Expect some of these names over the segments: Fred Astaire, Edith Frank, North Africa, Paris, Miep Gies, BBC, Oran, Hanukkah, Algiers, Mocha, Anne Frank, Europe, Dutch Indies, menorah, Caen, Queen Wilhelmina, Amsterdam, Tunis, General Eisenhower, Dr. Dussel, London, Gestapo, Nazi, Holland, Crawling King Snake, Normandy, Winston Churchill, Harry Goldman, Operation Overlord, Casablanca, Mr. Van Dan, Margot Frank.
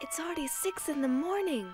It's already 6 in the morning.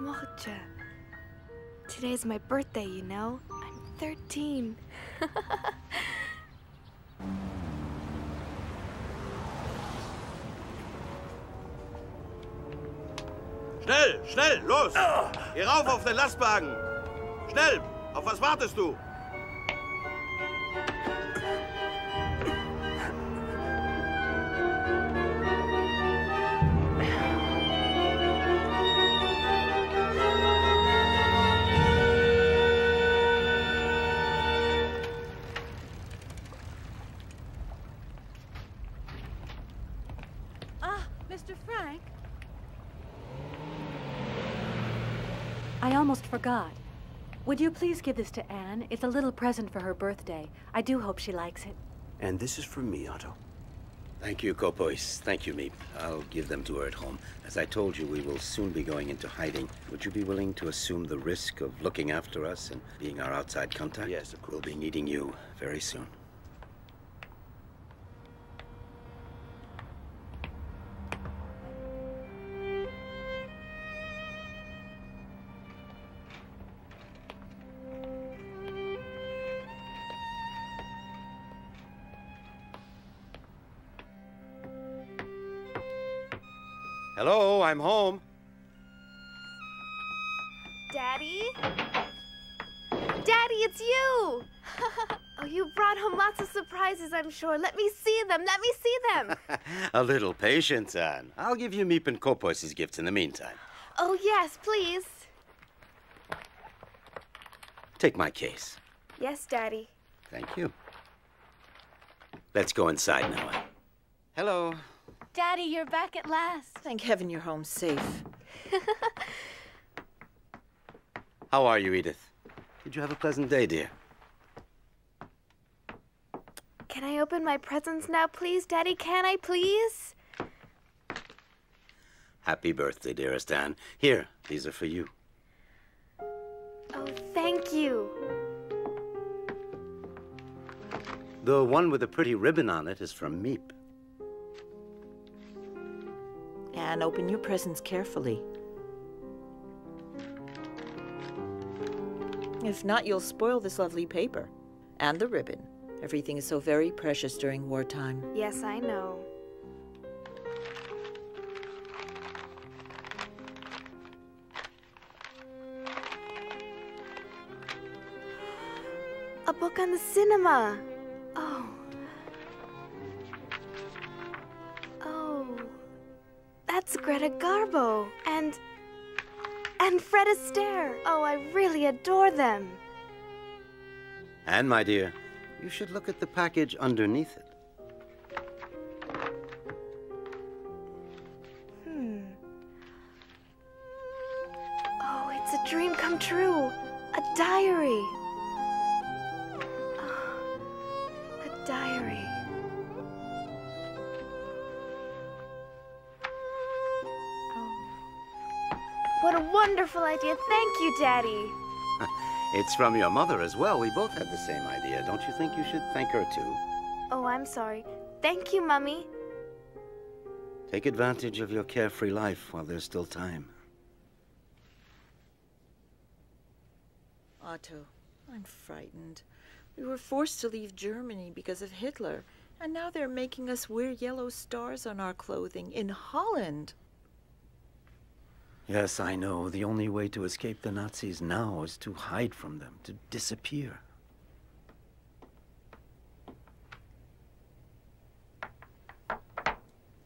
Mocha. Today's my birthday, you know. I'm 13. Schnell, schnell, los! Geh rauf auf den Lastwagen! Schnell! Auf was wartest du? God, would you please give this to Anne? It's a little present for her birthday. I do hope she likes it. And this is from me, Otto. Thank you, Kopois. Thank you, Miep. I'll give them to her at home. As I told you, we will soon be going into hiding. Would you be willing to assume the risk of looking after us and being our outside contact? Yes, of course. We'll be needing you very soon. Hello, I'm home. Daddy? Daddy, it's you! Oh, you brought home lots of surprises, I'm sure. Let me see them, let me see them! A little patience, Anne. I'll give you Meep and Kopois' gifts in the meantime. Oh, yes, please. Take my case. Yes, Daddy. Thank you. Let's go inside now, Anne. Hello. Daddy, you're back at last. Thank heaven you're home safe. How are you, Edith? Did you have a pleasant day, dear? Can I open my presents now, please? Daddy, can I, please? Happy birthday, dearest Anne. Here, these are for you. Oh, thank you. The one with a pretty ribbon on it is from Meep. And open your presents carefully. If not, you'll spoil this lovely paper. And the ribbon. Everything is so very precious during wartime. Yes, I know. A book on the cinema. Oh. That's Greta Garbo and Fred Astaire. Oh, I really adore them. And my dear, you should look at the package underneath it. Oh, it's a dream come true. A diary. Oh, a diary. What a wonderful idea. Thank you, Daddy. It's from your mother as well. We both had the same idea. Don't you think you should thank her, too? Oh, I'm sorry. Thank you, Mummy. Take advantage of your carefree life while there's still time. Otto, I'm frightened. We were forced to leave Germany because of Hitler, and now they're making us wear yellow stars on our clothing in Holland. Yes, I know. The only way to escape the Nazis now is to hide from them, to disappear.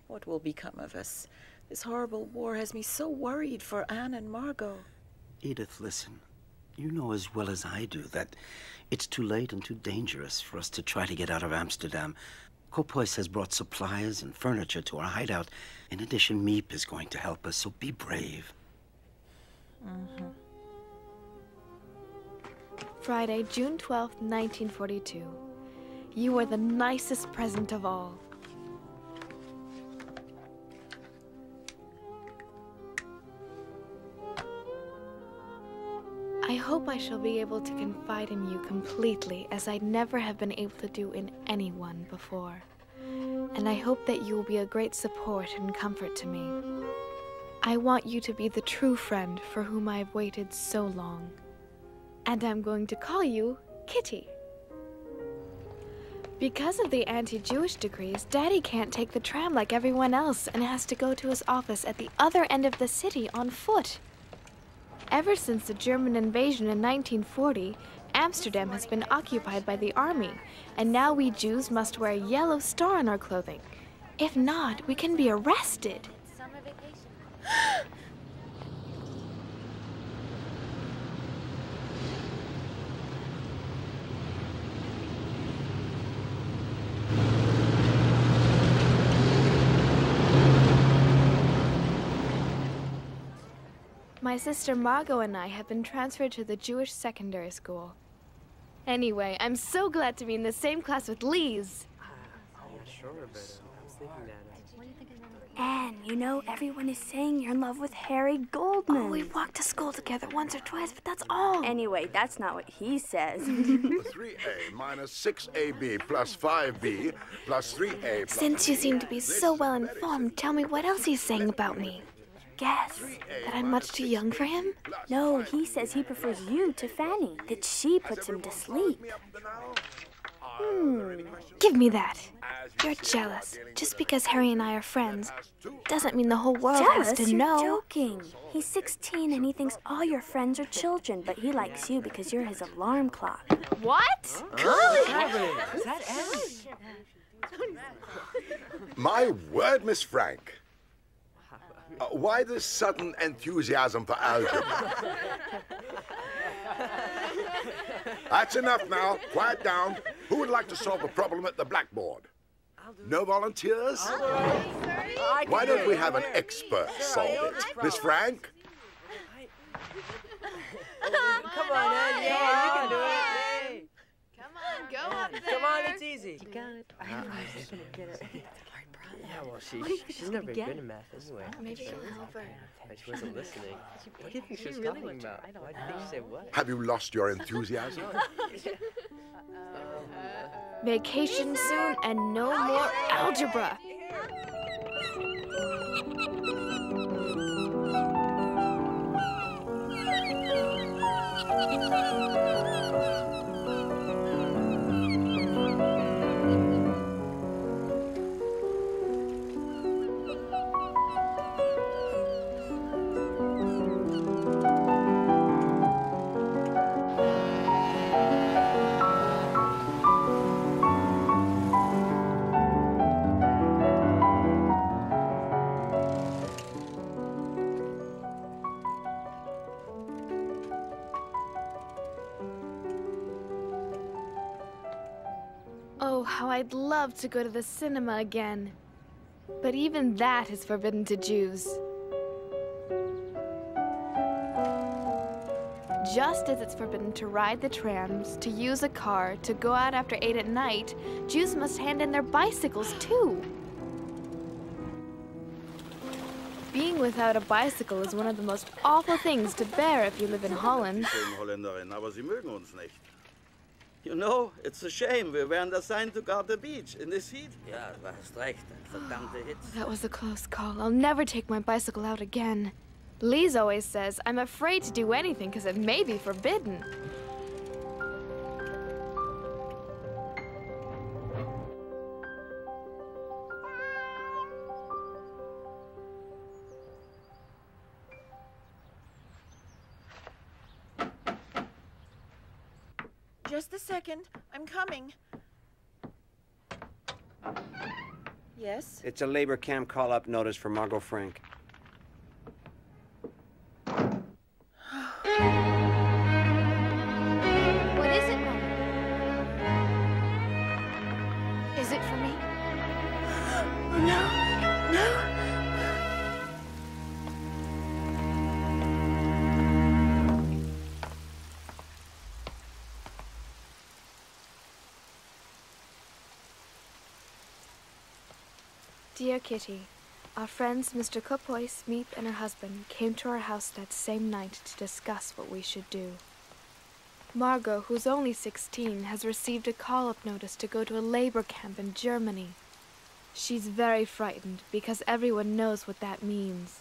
What will become of us? This horrible war has me so worried for Anne and Margot. Edith, listen. You know as well as I do that it's too late and too dangerous for us to try to get out of Amsterdam. Kopois has brought supplies and furniture to our hideout. In addition, Miep is going to help us, so be brave. Mm-hmm. Friday, June 12th, 1942. You are the nicest present of all. I hope I shall be able to confide in you completely, as I'd never have been able to do in anyone before. And I hope that you will be a great support and comfort to me. I want you to be the true friend for whom I have waited so long. And I'm going to call you Kitty. Because of the anti-Jewish decrees, Daddy can't take the tram like everyone else and has to go to his office at the other end of the city on foot. Ever since the German invasion in 1940, Amsterdam has been occupied by the army, and now we Jews must wear a yellow star on our clothing. If not, we can be arrested. Summer vacation. My sister Margot and I have been transferred to the Jewish secondary school. Anyway, I'm so glad to be in the same class with Lise. Anne, you know, everyone is saying you're in love with Harry Goldman. Oh, we've walked to school together once or twice, but that's all. Anyway, that's not what he says. 3A minus 6AB plus 5B plus 3A plus... Since you seem to be so well informed, tell me what else he's saying about me. Guess that I'm much too young for him? No, he says he prefers you to Fanny, that she puts him to sleep. Give me that. You're jealous. Just because Harry and I are friends doesn't mean the whole world has to know. You're joking. He's 16 and he thinks all your friends are children, but he likes you because you're his alarm clock. What? Is that Anne? My word, Miss Frank. Why this sudden enthusiasm for algebra? That's enough now. Quiet down. Who would like to solve a problem at the blackboard? No volunteers? Why don't we have an expert solve it? Miss Frank? Come on, Anne. Yeah, you can do it. Come on, go up there. Come on, it's easy. You got it. Yeah, well, she's never been good at math anyway. Maybe she'll help her. But she wasn't listening. What do you think she was talking about? Why did you say what? Have you lost your enthusiasm? Vacation soon and no more algebra. I'd love to go to the cinema again, but even that is forbidden to Jews. Just as it's forbidden to ride the trams, to use a car, to go out after 8 at night, Jews must hand in their bicycles too. Being without a bicycle is one of the most awful things to bear if you live in Holland. You know, it's a shame. We weren't assigned to guard the beach in this heat. Yeah, that was a close call. I'll never take my bicycle out again. Lise always says I'm afraid to do anything because it may be forbidden. Just a second. I'm coming. Yes? It's a labor camp call-up notice for Margot Frank. is it for me? Oh, no, no. Dear Kitty, our friends Mr. Kopois, Miep, and her husband came to our house that same night to discuss what we should do. Margot, who's only 16, has received a call-up notice to go to a labor camp in Germany. She's very frightened because everyone knows what that means.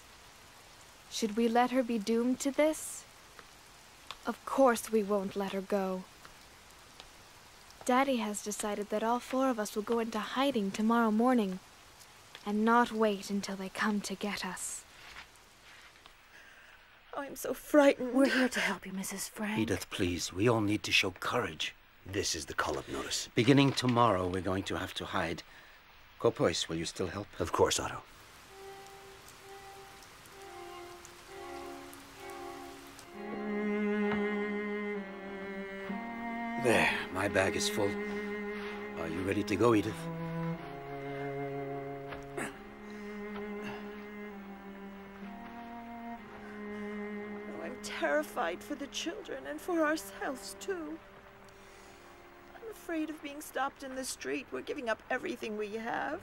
Should we let her be doomed to this? Of course we won't let her go. Daddy has decided that all four of us will go into hiding tomorrow morning. And not wait until they come to get us. Oh, I'm so frightened. We're here to help you, Mrs. Frank. Edith, please, we all need to show courage. This is the call-up notice. Beginning tomorrow, we're going to have to hide. Kopois, will you still help? Of course, Otto. There, my bag is full. Are you ready to go, Edith? Terrified for the children and for ourselves, too. I'm afraid of being stopped in the street. We're giving up everything we have.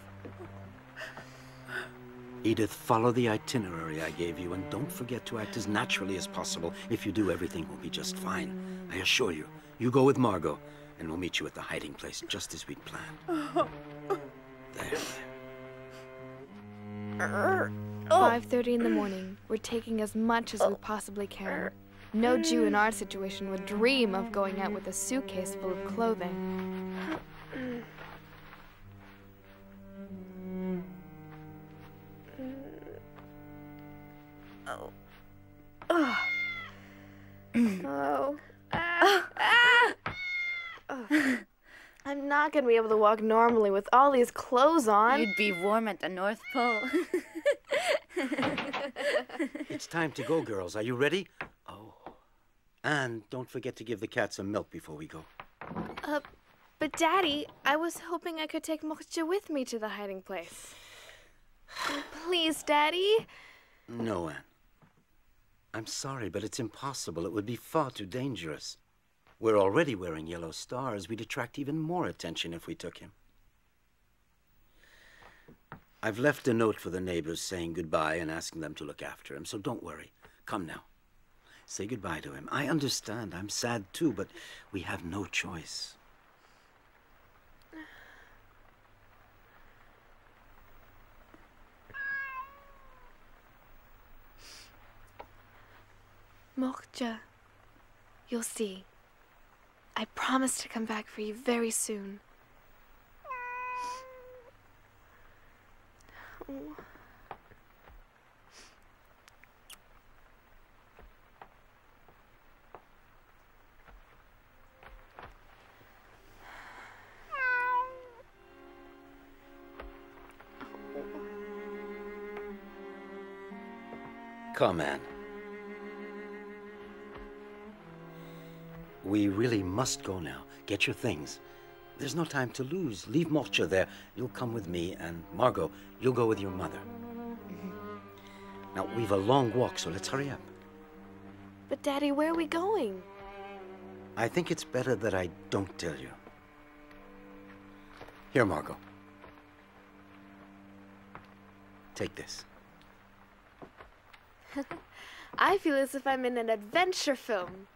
Edith, follow the itinerary I gave you, and don't forget to act as naturally as possible. If you do, everything will be just fine. I assure you. You go with Margot, and we'll meet you at the hiding place, just as we'd planned. Oh. There, there. 5:30 in the morning. We're taking as much as we possibly can. No Jew in our situation would dream of going out with a suitcase full of clothing. I'm not going to be able to walk normally with all these clothes on. You'd be warm at the North Pole. It's time to go, girls. Are you ready? Oh. And don't forget to give the cat some milk before we go. But Daddy, I was hoping I could take Mocha with me to the hiding place. Please, Daddy. No, Anne. I'm sorry, but it's impossible. It would be far too dangerous. We're already wearing yellow stars. We'd attract even more attention if we took him. I've left a note for the neighbors saying goodbye and asking them to look after him, so don't worry. Come now. Say goodbye to him. I understand. I'm sad too, but we have no choice. Moortje, you'll see. I promise to come back for you very soon. Come, Anne. We really must go now. Get your things. There's no time to lose. Leave Mocha there. You'll come with me, and Margot, you'll go with your mother. Now, we've a long walk, so let's hurry up. But, Daddy, where are we going? I think it's better that I don't tell you. Here, Margot. Take this. I feel as if I'm in an adventure film.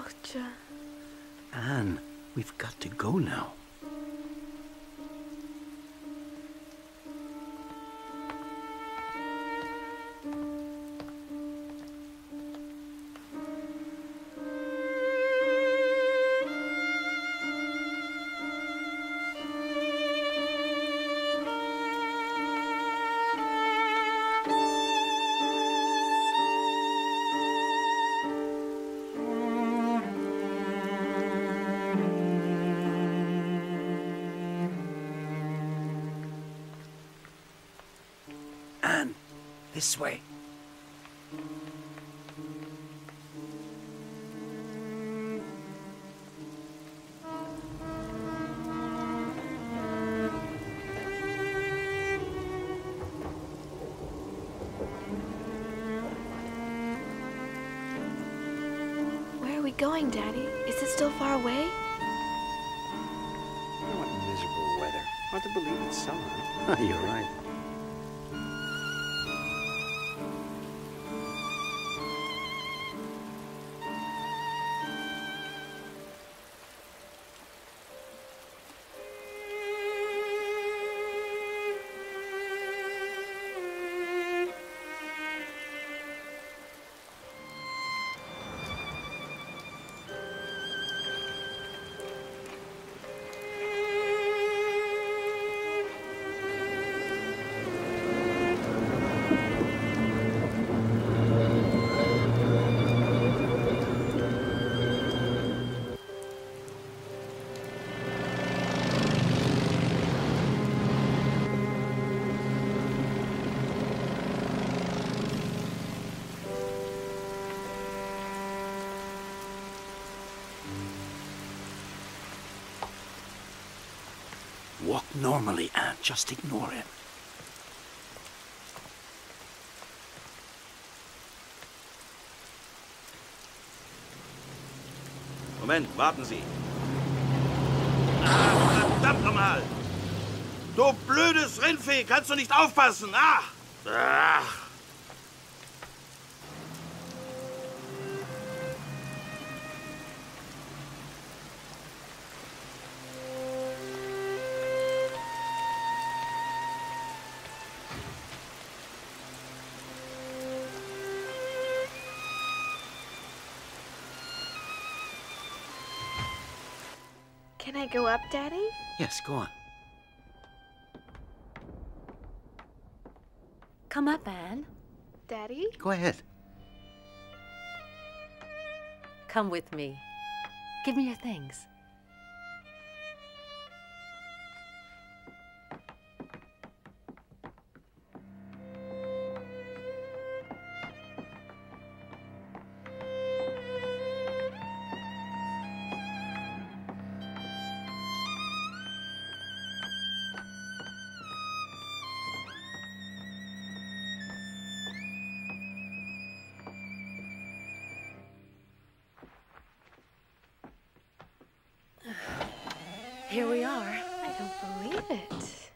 Moortje. Anne, we've got to go now. This way. Where are we going, Daddy? Is it still far away? What miserable weather. Hard to believe it's summer. You're right. Walk normally, Anne. Just ignore him. Moment, warten Sie. Ah, verdammt nochmal! Du blödes Rindvieh, kannst du nicht aufpassen? Ah! Ah. Can I go up, Daddy? Yes, go on. Come up, Anne. Daddy? Go ahead. Come with me. Give me your things. Here we are. I don't believe it.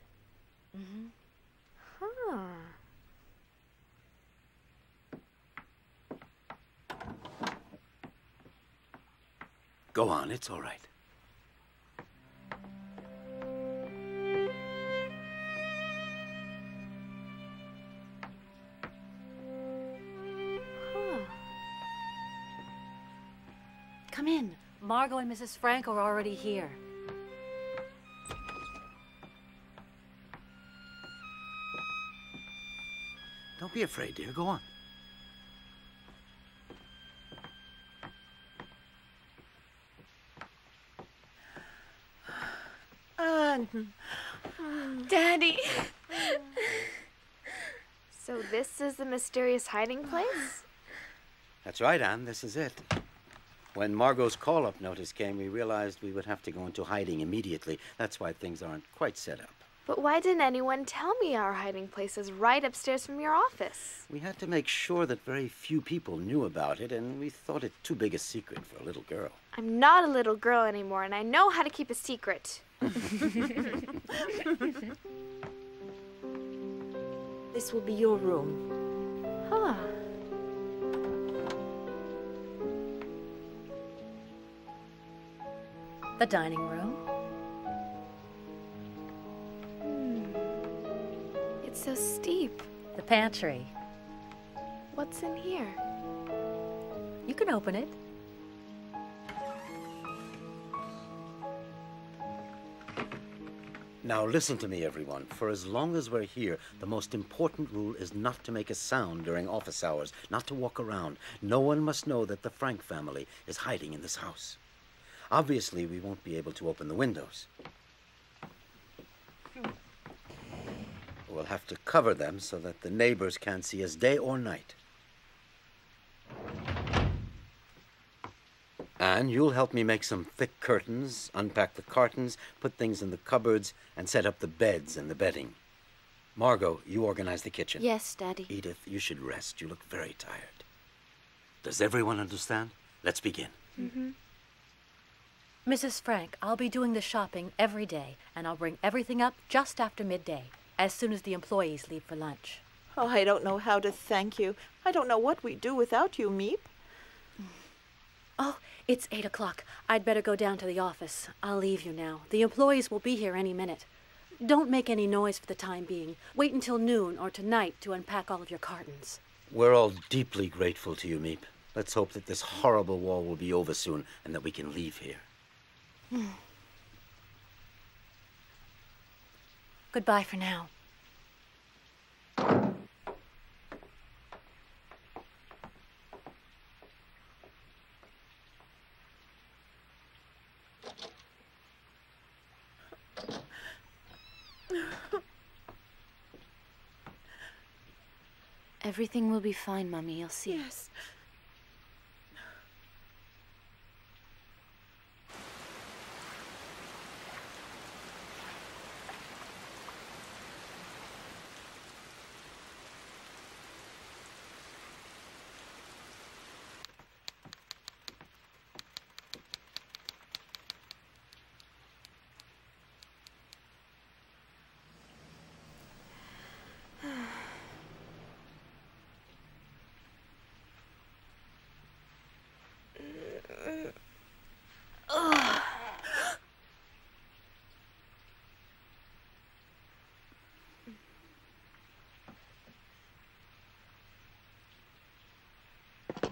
Mm-hmm. Huh. Go on, it's all right. Huh. Come in. Margot and Mrs. Frank are already here. Don't be afraid, dear. Go on. Daddy! So this is the mysterious hiding place? That's right, Anne. This is it. When Margot's call-up notice came, we realized we would have to go into hiding immediately. That's why things aren't quite set up. But why didn't anyone tell me our hiding place is right upstairs from your office? We had to make sure that very few people knew about it, and we thought it too big a secret for a little girl. I'm not a little girl anymore, and I know how to keep a secret. This will be your room. Huh. The dining room. It's so steep. The pantry. What's in here? You can open it. Now listen to me, everyone. For as long as we're here, the most important rule is not to make a sound during office hours, not to walk around. No one must know that the Frank family is hiding in this house. Obviously, we won't be able to open the windows. We'll have to cover them so that the neighbors can't see us day or night. Anne, you'll help me make some thick curtains, unpack the cartons, put things in the cupboards, and set up the beds and the bedding. Margot, you organize the kitchen. Yes, Daddy. Edith, you should rest. You look very tired. Does everyone understand? Let's begin. Mm-hmm. Mrs. Frank, I'll be doing the shopping every day, and I'll bring everything up just after midday, as soon as the employees leave for lunch. Oh, I don't know how to thank you. I don't know what we'd do without you, Miep. Oh, it's 8 o'clock. I'd better go down to the office. I'll leave you now. The employees will be here any minute. Don't make any noise for the time being. Wait until noon or tonight to unpack all of your cartons. We're all deeply grateful to you, Miep. Let's hope that this horrible war will be over soon and that we can leave here. Goodbye for now. Everything will be fine, Mommy. You'll see. Yes.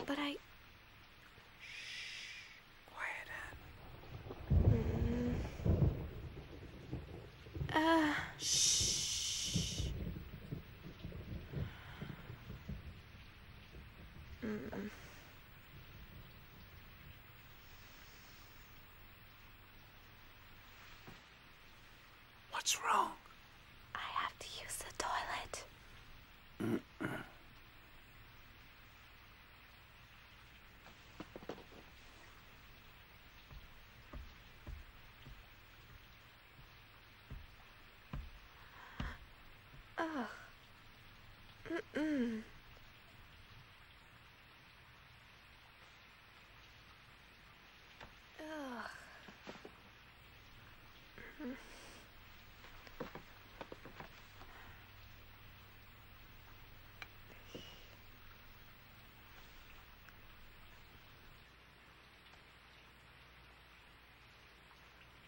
But I... Shh. Quiet, Anne. Shh. What's wrong? I have to use the toilet.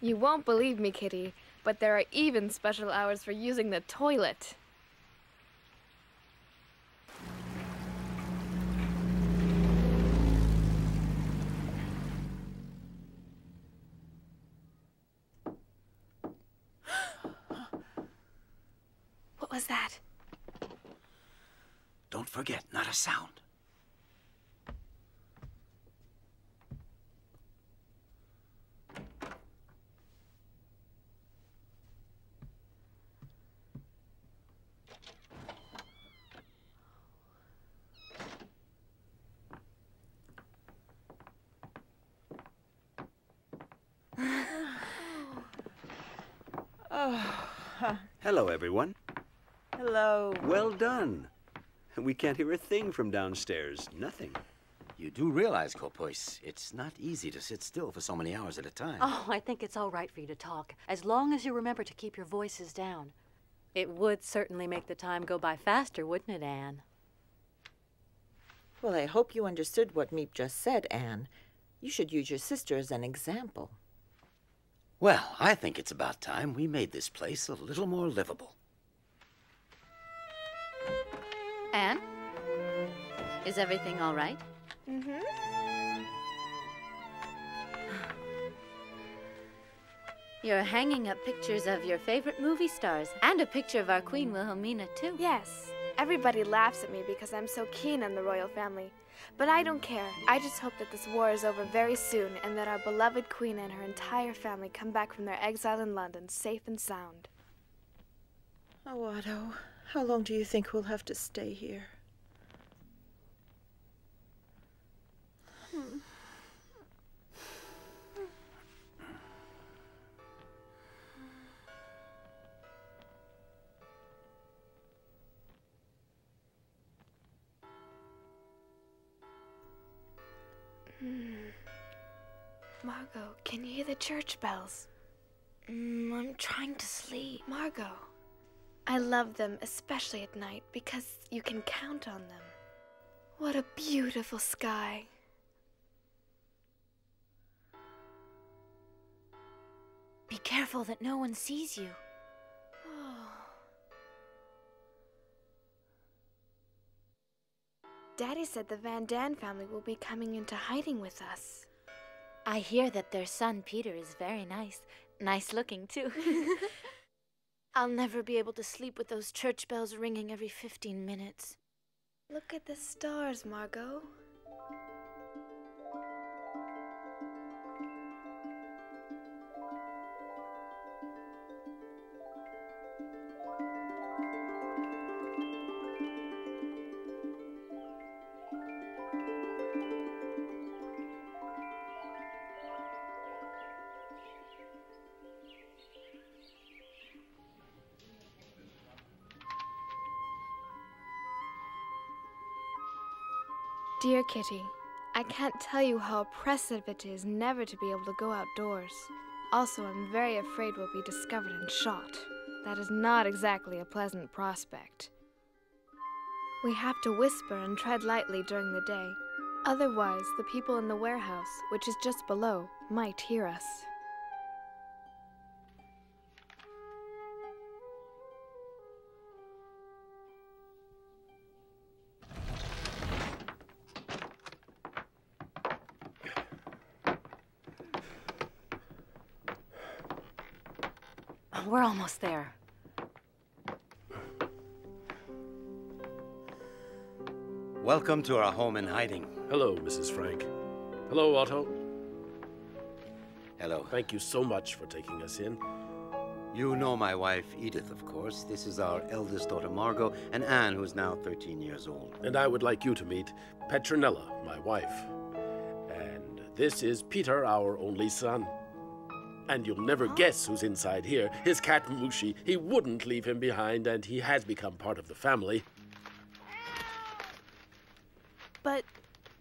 You won't believe me, Kitty, but there are even special hours for using the toilet. What was that? Don't forget, not a sound. Hello, everyone. Hello. Well done. We can't hear a thing from downstairs. Nothing. You do realize, Kopois, it's not easy to sit still for so many hours at a time. Oh, I think it's all right for you to talk, as long as you remember to keep your voices down. It would certainly make the time go by faster, wouldn't it, Anne? Well, I hope you understood what Miep just said, Anne. You should use your sister as an example. Well, I think it's about time we made this place a little more livable. Anne? Is everything all right? Mm-hmm. You're hanging up pictures of your favorite movie stars and a picture of our Queen Wilhelmina, too. Yes. Everybody laughs at me because I'm so keen on the royal family. But I don't care. I just hope that this war is over very soon and that our beloved Queen and her entire family come back from their exile in London safe and sound. Oh, Otto, how long do you think we'll have to stay here? Margot, can you hear the church bells? I'm trying to sleep. Margot, I love them, especially at night, because you can count on them. What a beautiful sky. Be careful that no one sees you. Oh. Daddy said the Van Dan family will be coming into hiding with us. I hear that their son, Peter, is very nice. Nice looking, too. I'll never be able to sleep with those church bells ringing every 15 minutes. Look at the stars, Margot. Dear Kitty, I can't tell you how oppressive it is never to be able to go outdoors. Also, I'm very afraid we'll be discovered and shot. That is not exactly a pleasant prospect. We have to whisper and tread lightly during the day. Otherwise, the people in the warehouse, which is just below, might hear us. We're almost there. Welcome to our home in hiding. Hello, Mrs. Frank. Hello, Otto. Hello. Thank you so much for taking us in. You know my wife, Edith, of course. This is our eldest daughter, Margot, and Anne, who's now 13 years old. And I would like you to meet Petronella, my wife. And this is Peter, our only son. And you'll never guess who's inside here. His cat, Mouschi. He wouldn't leave him behind, and he has become part of the family. But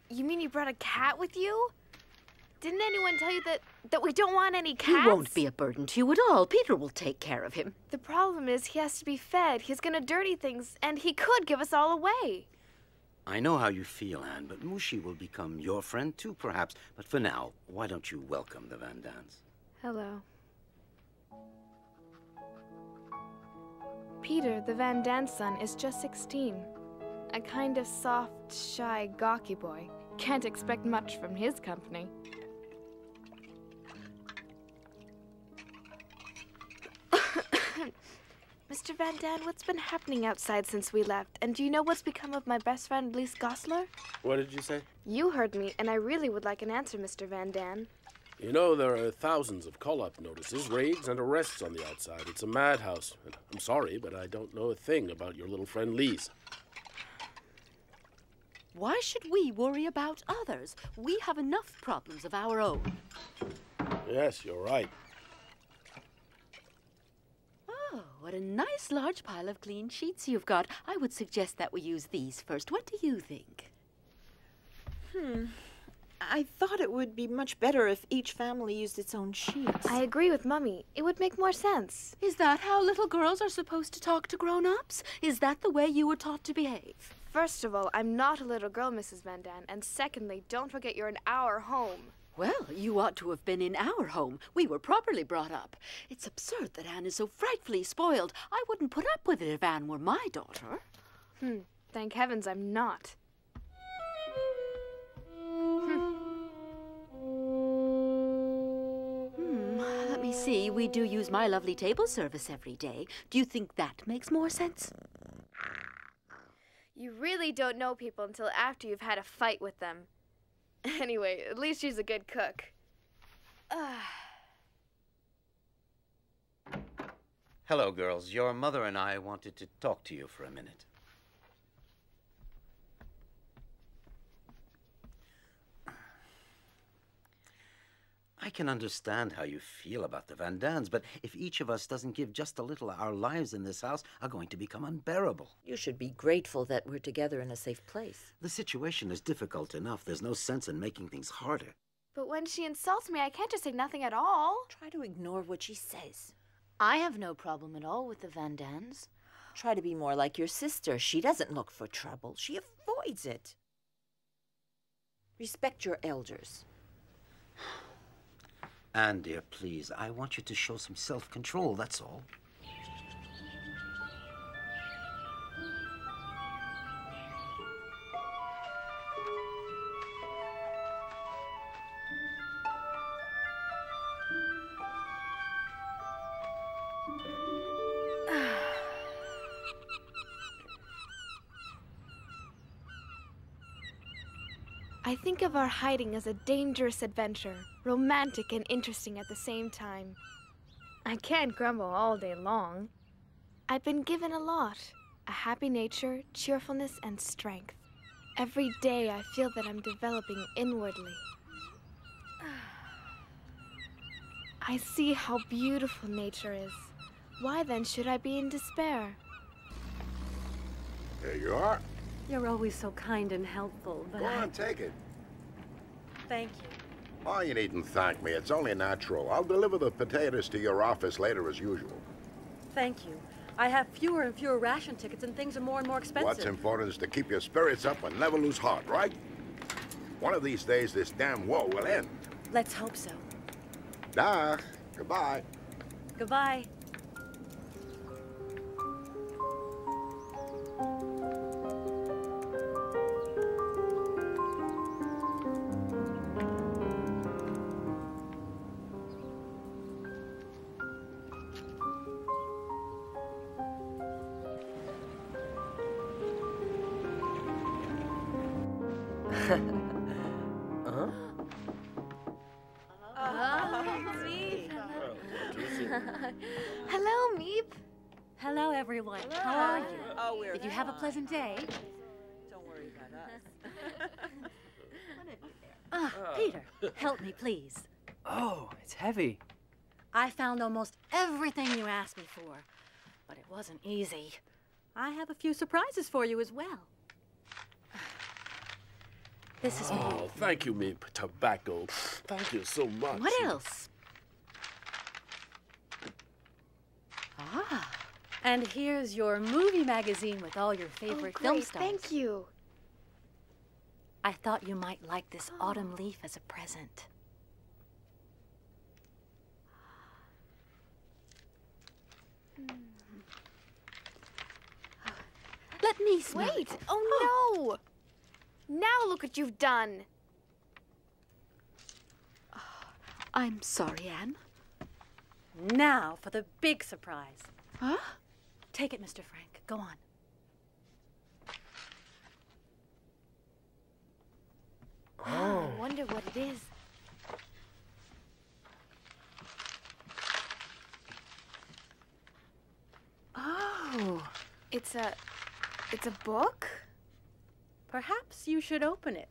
you mean you brought a cat with you? Didn't anyone tell you that we don't want any cats? He won't be a burden to you at all. Peter will take care of him. The problem is he has to be fed. He's going to dirty things, and he could give us all away. I know how you feel, Anne, but Mouschi will become your friend, too, perhaps. But for now, why don't you welcome the Van Dans? Hello. Peter, the Van Dan son, is just 16. A kind of soft, shy, gawky boy. Can't expect much from his company. Mr. Van Dan, what's been happening outside since we left? And do you know what's become of my best friend, Lise? What did you say? You heard me, and I really would like an answer, Mr. Van Dan. You know, there are thousands of call-up notices, raids, and arrests on the outside. It's a madhouse. And I'm sorry, but I don't know a thing about your little friend, Lise. Why should we worry about others? We have enough problems of our own. Yes, you're right. Oh, what a nice large pile of clean sheets you've got. I would suggest that we use these first. What do you think? I thought it would be much better if each family used its own sheets. I agree with Mummy. It would make more sense. Is that how little girls are supposed to talk to grown-ups? Is that the way you were taught to behave? First of all, I'm not a little girl, Mrs. Van Dan. And secondly, don't forget you're in our home. Well, you ought to have been in our home. We were properly brought up. It's absurd that Anne is so frightfully spoiled. I wouldn't put up with it if Anne were my daughter. Thank heavens I'm not. Let me see. We do use my lovely table service every day. Do you think that makes more sense? You really don't know people until after you've had a fight with them. Anyway, at least she's a good cook. Hello, girls. Your mother and I wanted to talk to you for a minute. I can understand how you feel about the Van Dans, but if each of us doesn't give just a little, our lives in this house are going to become unbearable. You should be grateful that we're together in a safe place. The situation is difficult enough. There's no sense in making things harder. But when she insults me, I can't just say nothing at all. Try to ignore what she says. I have no problem at all with the Van Dans. Try to be more like your sister. She doesn't look for trouble. She avoids it. Respect your elders. Anne, dear, please, I want you to show some self-control, that's all. I think of our hiding as a dangerous adventure, romantic and interesting at the same time. I can't grumble all day long. I've been given a lot, a happy nature, cheerfulness, and strength. Every day I feel that I'm developing inwardly. I see how beautiful nature is. Why then should I be in despair? There you are. You're always so kind and helpful, but Go on, take it. Thank you. Oh, you needn't thank me. It's only natural. I'll deliver the potatoes to your office later as usual. Thank you. I have fewer and fewer ration tickets, and things are more and more expensive. What's important is to keep your spirits up and never lose heart, right? One of these days, this damn war will end. Let's hope so. Dah. Goodbye. Goodbye. Hello, Meep. Hello, everyone. Hello. How are you? Oh, we're Did you have a pleasant day? Don't worry about us. Peter, help me, please. Oh, it's heavy. I found almost everything you asked me for, but it wasn't easy. I have a few surprises for you as well. This is Oh, thank you, Meep. Tobacco. Thank you so much. What else? Ah, and here's your movie magazine with all your favorite film stars. Thank you. I thought you might like this autumn leaf as a present. Let me smell it. Wait! Oh no! Now look what you've done. I'm sorry, Anne. Now for the big surprise. Huh? Take it, Mr. Frank. Go on. Oh. I wonder what it is. Oh. It's a book? Perhaps you should open it.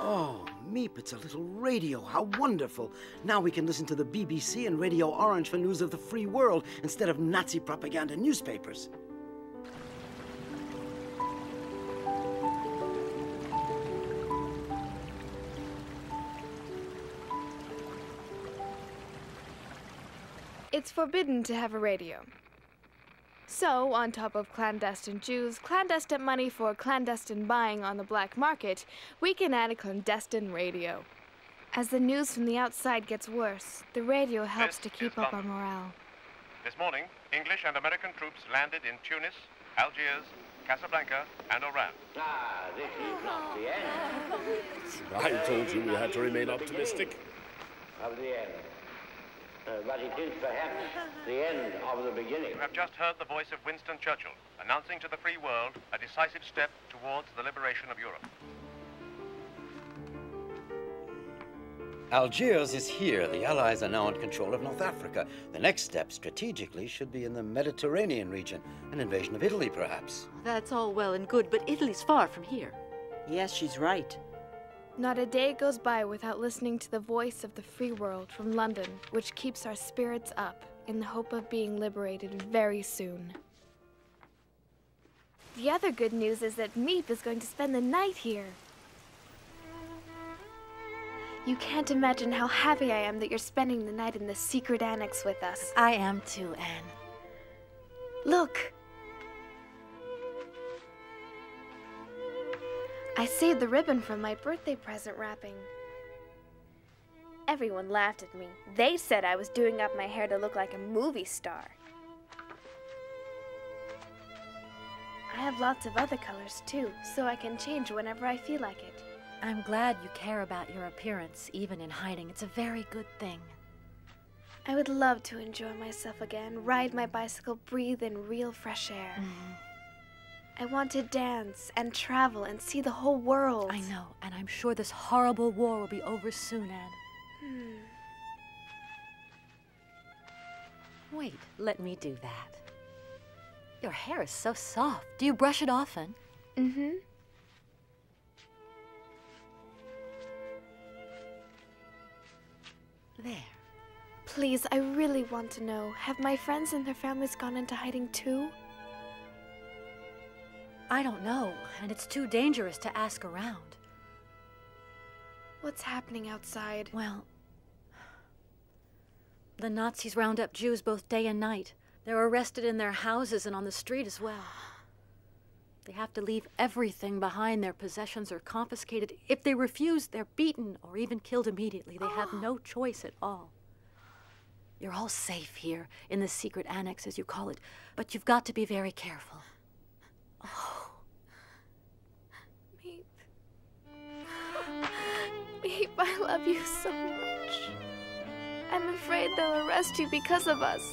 Oh, Meep, it's a little radio. How wonderful. Now we can listen to the BBC and Radio Orange for news of the free world instead of Nazi propaganda newspapers. It's forbidden to have a radio. So, on top of clandestine Jews, clandestine money for clandestine buying on the black market, we can add a clandestine radio. As the news from the outside gets worse, the radio helps to keep up our morale. This morning, English and American troops landed in Tunis, Algiers, Casablanca, and Oran. Ah, this is not the end. I told you we had to remain optimistic. Of the end. But it is perhaps the end of the beginning. You have just heard the voice of Winston Churchill announcing to the free world a decisive step towards the liberation of Europe. Algiers is here. The Allies are now in control of North Africa. The next step, strategically, should be in the Mediterranean region. An invasion of Italy, perhaps. That's all well and good, but Italy's far from here. Yes, she's right. Not a day goes by without listening to the voice of the free world from London, which keeps our spirits up in the hope of being liberated very soon. The other good news is that Miep is going to spend the night here. You can't imagine how happy I am that you're spending the night in the secret annex with us. I am too, Anne. Look! I saved the ribbon from my birthday present wrapping. Everyone laughed at me. They said I was doing up my hair to look like a movie star. I have lots of other colors too, so I can change whenever I feel like it. I'm glad you care about your appearance, even in hiding. It's a very good thing. I would love to enjoy myself again, ride my bicycle, breathe in real fresh air. Mm-hmm. I want to dance and travel and see the whole world. I know, and I'm sure this horrible war will be over soon, Anne. Wait, let me do that. Your hair is so soft. Do you brush it often? Mm-hmm. There. Please, I really want to know. Have my friends and their families gone into hiding too? I don't know, and it's too dangerous to ask around. What's happening outside? Well, the Nazis round up Jews both day and night. They're arrested in their houses and on the street as well. They have to leave everything behind. Their possessions are confiscated. If they refuse, they're beaten or even killed immediately. They have no choice at all. You're all safe here, in the secret annex, as you call it, but you've got to be very careful. Oh. Miep. Miep, I love you so much. I'm afraid they'll arrest you because of us.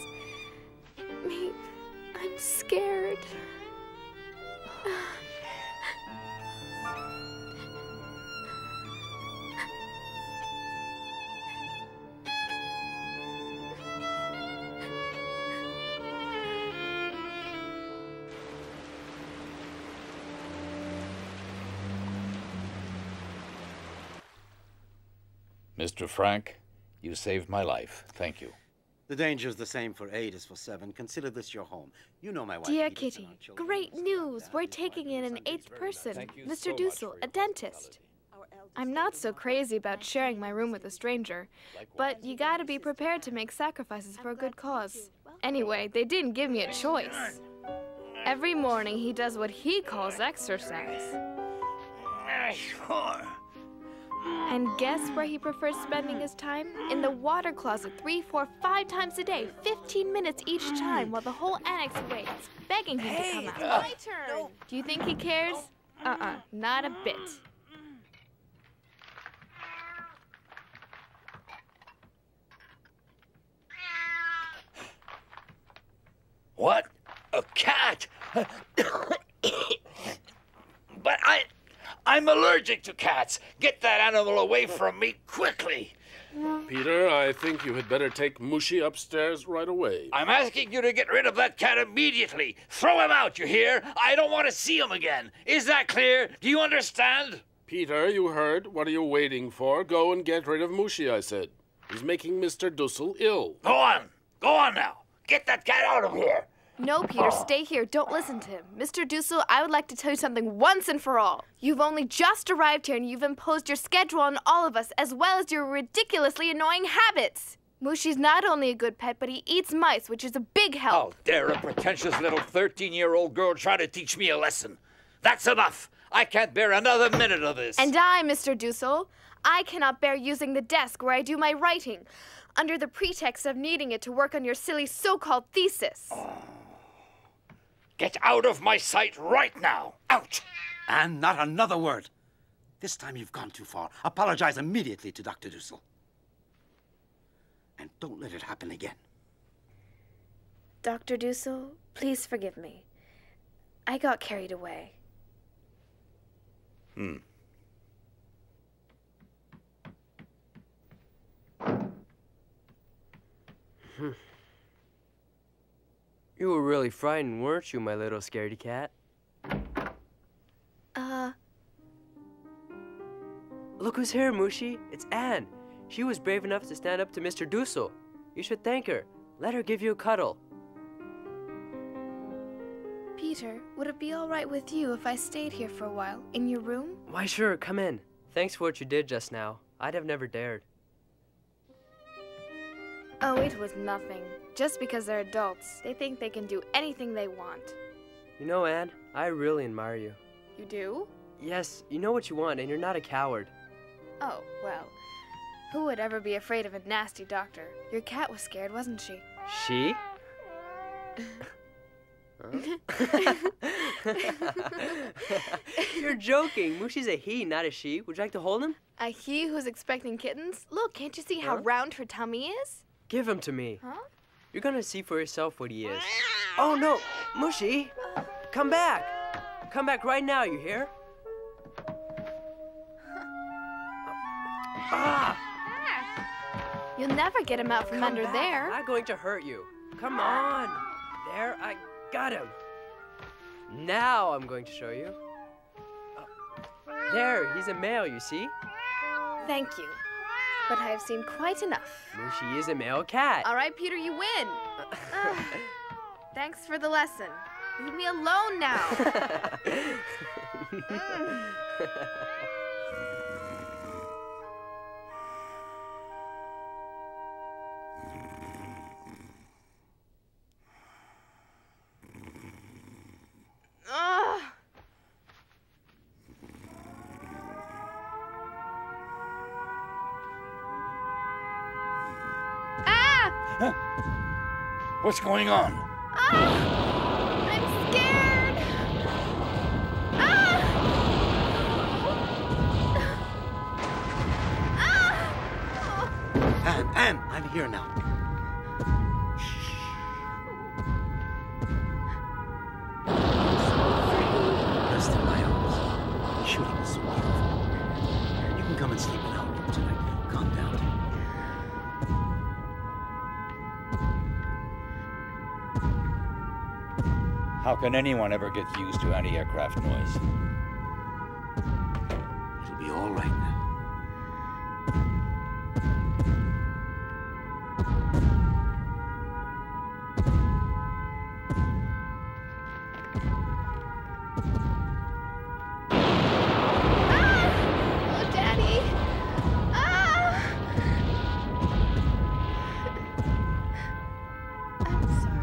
Miep, I'm scared. Mr. Frank, you saved my life. Thank you. The danger is the same for 8 as for 7. Consider this your home. You know my wife. Dear Kitty, great news. We're taking in an 8th person, Mr. Dussel, a dentist. I'm not so crazy about sharing my room with a stranger, but you gotta be prepared to make sacrifices for a good cause. Anyway, they didn't give me a choice. Every morning he does what he calls exercise. Sure. And guess where he prefers spending his time? In the water closet 3, 4, 5 times a day, 15 minutes each time, while the whole annex waits, begging him to come out. My turn. No. Do you think he cares? Uh-uh, not a bit. What? A cat? But I'm allergic to cats. Get that animal away from me quickly. Peter, I think you had better take Mouschi upstairs right away. I'm asking you to get rid of that cat immediately. Throw him out, you hear? I don't want to see him again. Is that clear? Do you understand? Peter, you heard. What are you waiting for? Go and get rid of Mouschi, I said. He's making Mr. Dussel ill. Go on. Go on now. Get that cat out of here. No, Peter, stay here. Don't listen to him. Mr. Dussel, I would like to tell you something once and for all. You've only just arrived here and you've imposed your schedule on all of us, as well as your ridiculously annoying habits. Mouschi's not only a good pet, but he eats mice, which is a big help. How dare a pretentious little 13-year-old girl try to teach me a lesson? That's enough. I can't bear another minute of this. And I, Mr. Dussel, I cannot bear using the desk where I do my writing, under the pretext of needing it to work on your silly so-called thesis. Oh. Get out of my sight right now. Out! And not another word. This time you've gone too far. Apologize immediately to Dr. Dussel. And don't let it happen again. Dr. Dussel, please forgive me. I got carried away. You were really frightened, weren't you, my little scaredy cat? Look who's here, Mouschi. It's Anne. She was brave enough to stand up to Mr. Dussel. You should thank her. Let her give you a cuddle. Peter, would it be all right with you if I stayed here for a while, in your room? Why, sure. Come in. Thanks for what you did just now. I'd have never dared. Oh, it was nothing. Just because they're adults, they think they can do anything they want. You know, Anne, I really admire you. You do? Yes, you know what you want, and you're not a coward. Oh, well. Who would ever be afraid of a nasty doctor? Your cat was scared, wasn't she? She? You're joking. Mouschi's a he, not a she. Would you like to hold him? A he who's expecting kittens? Look, can't you see how round her tummy is? Give him to me. Huh? You're gonna see for yourself what he is. Oh, no. Mouschi, come back. Come back right now, you hear? Ah! You'll never get him out from under there. I'm not going to hurt you. Come on. There, I got him. Now I'm going to show you. There, he's a male, you see? Thank you. But I have seen quite enough. Mouschi is a male cat. All right, Peter, you win. Thanks for the lesson. Leave me alone now. What's going on? Ah! I'm scared! Ah! Ah! Oh. Anne, I'm here now. Shh. Rest in my arms. Shooting is beautiful. You can come and sleep in our room tonight. Calm down. How can anyone ever get used to anti-aircraft noise? It'll be all right now. Ah! Oh, Daddy! Ah! I'm sorry.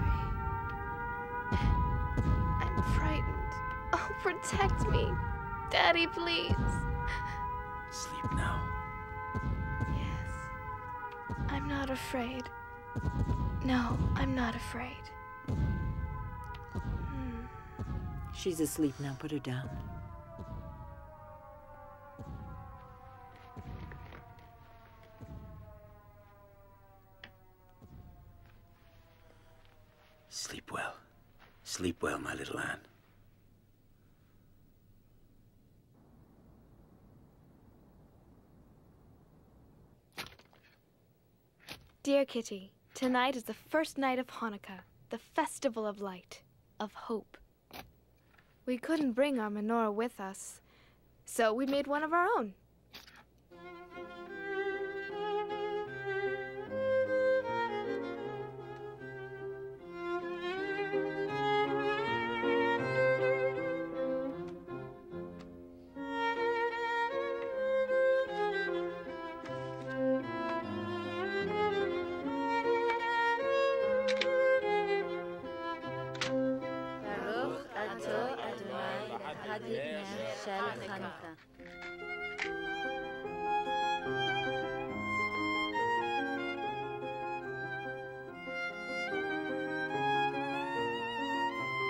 Protect me. Daddy, please. Sleep now. Yes. I'm not afraid. No, I'm not afraid. She's asleep now. Put her down. Sleep well. Sleep well, my little Anne. Dear Kitty, tonight is the first night of Hanukkah, the festival of light, of hope. We couldn't bring our menorah with us, so we made one of our own. Hanukkah.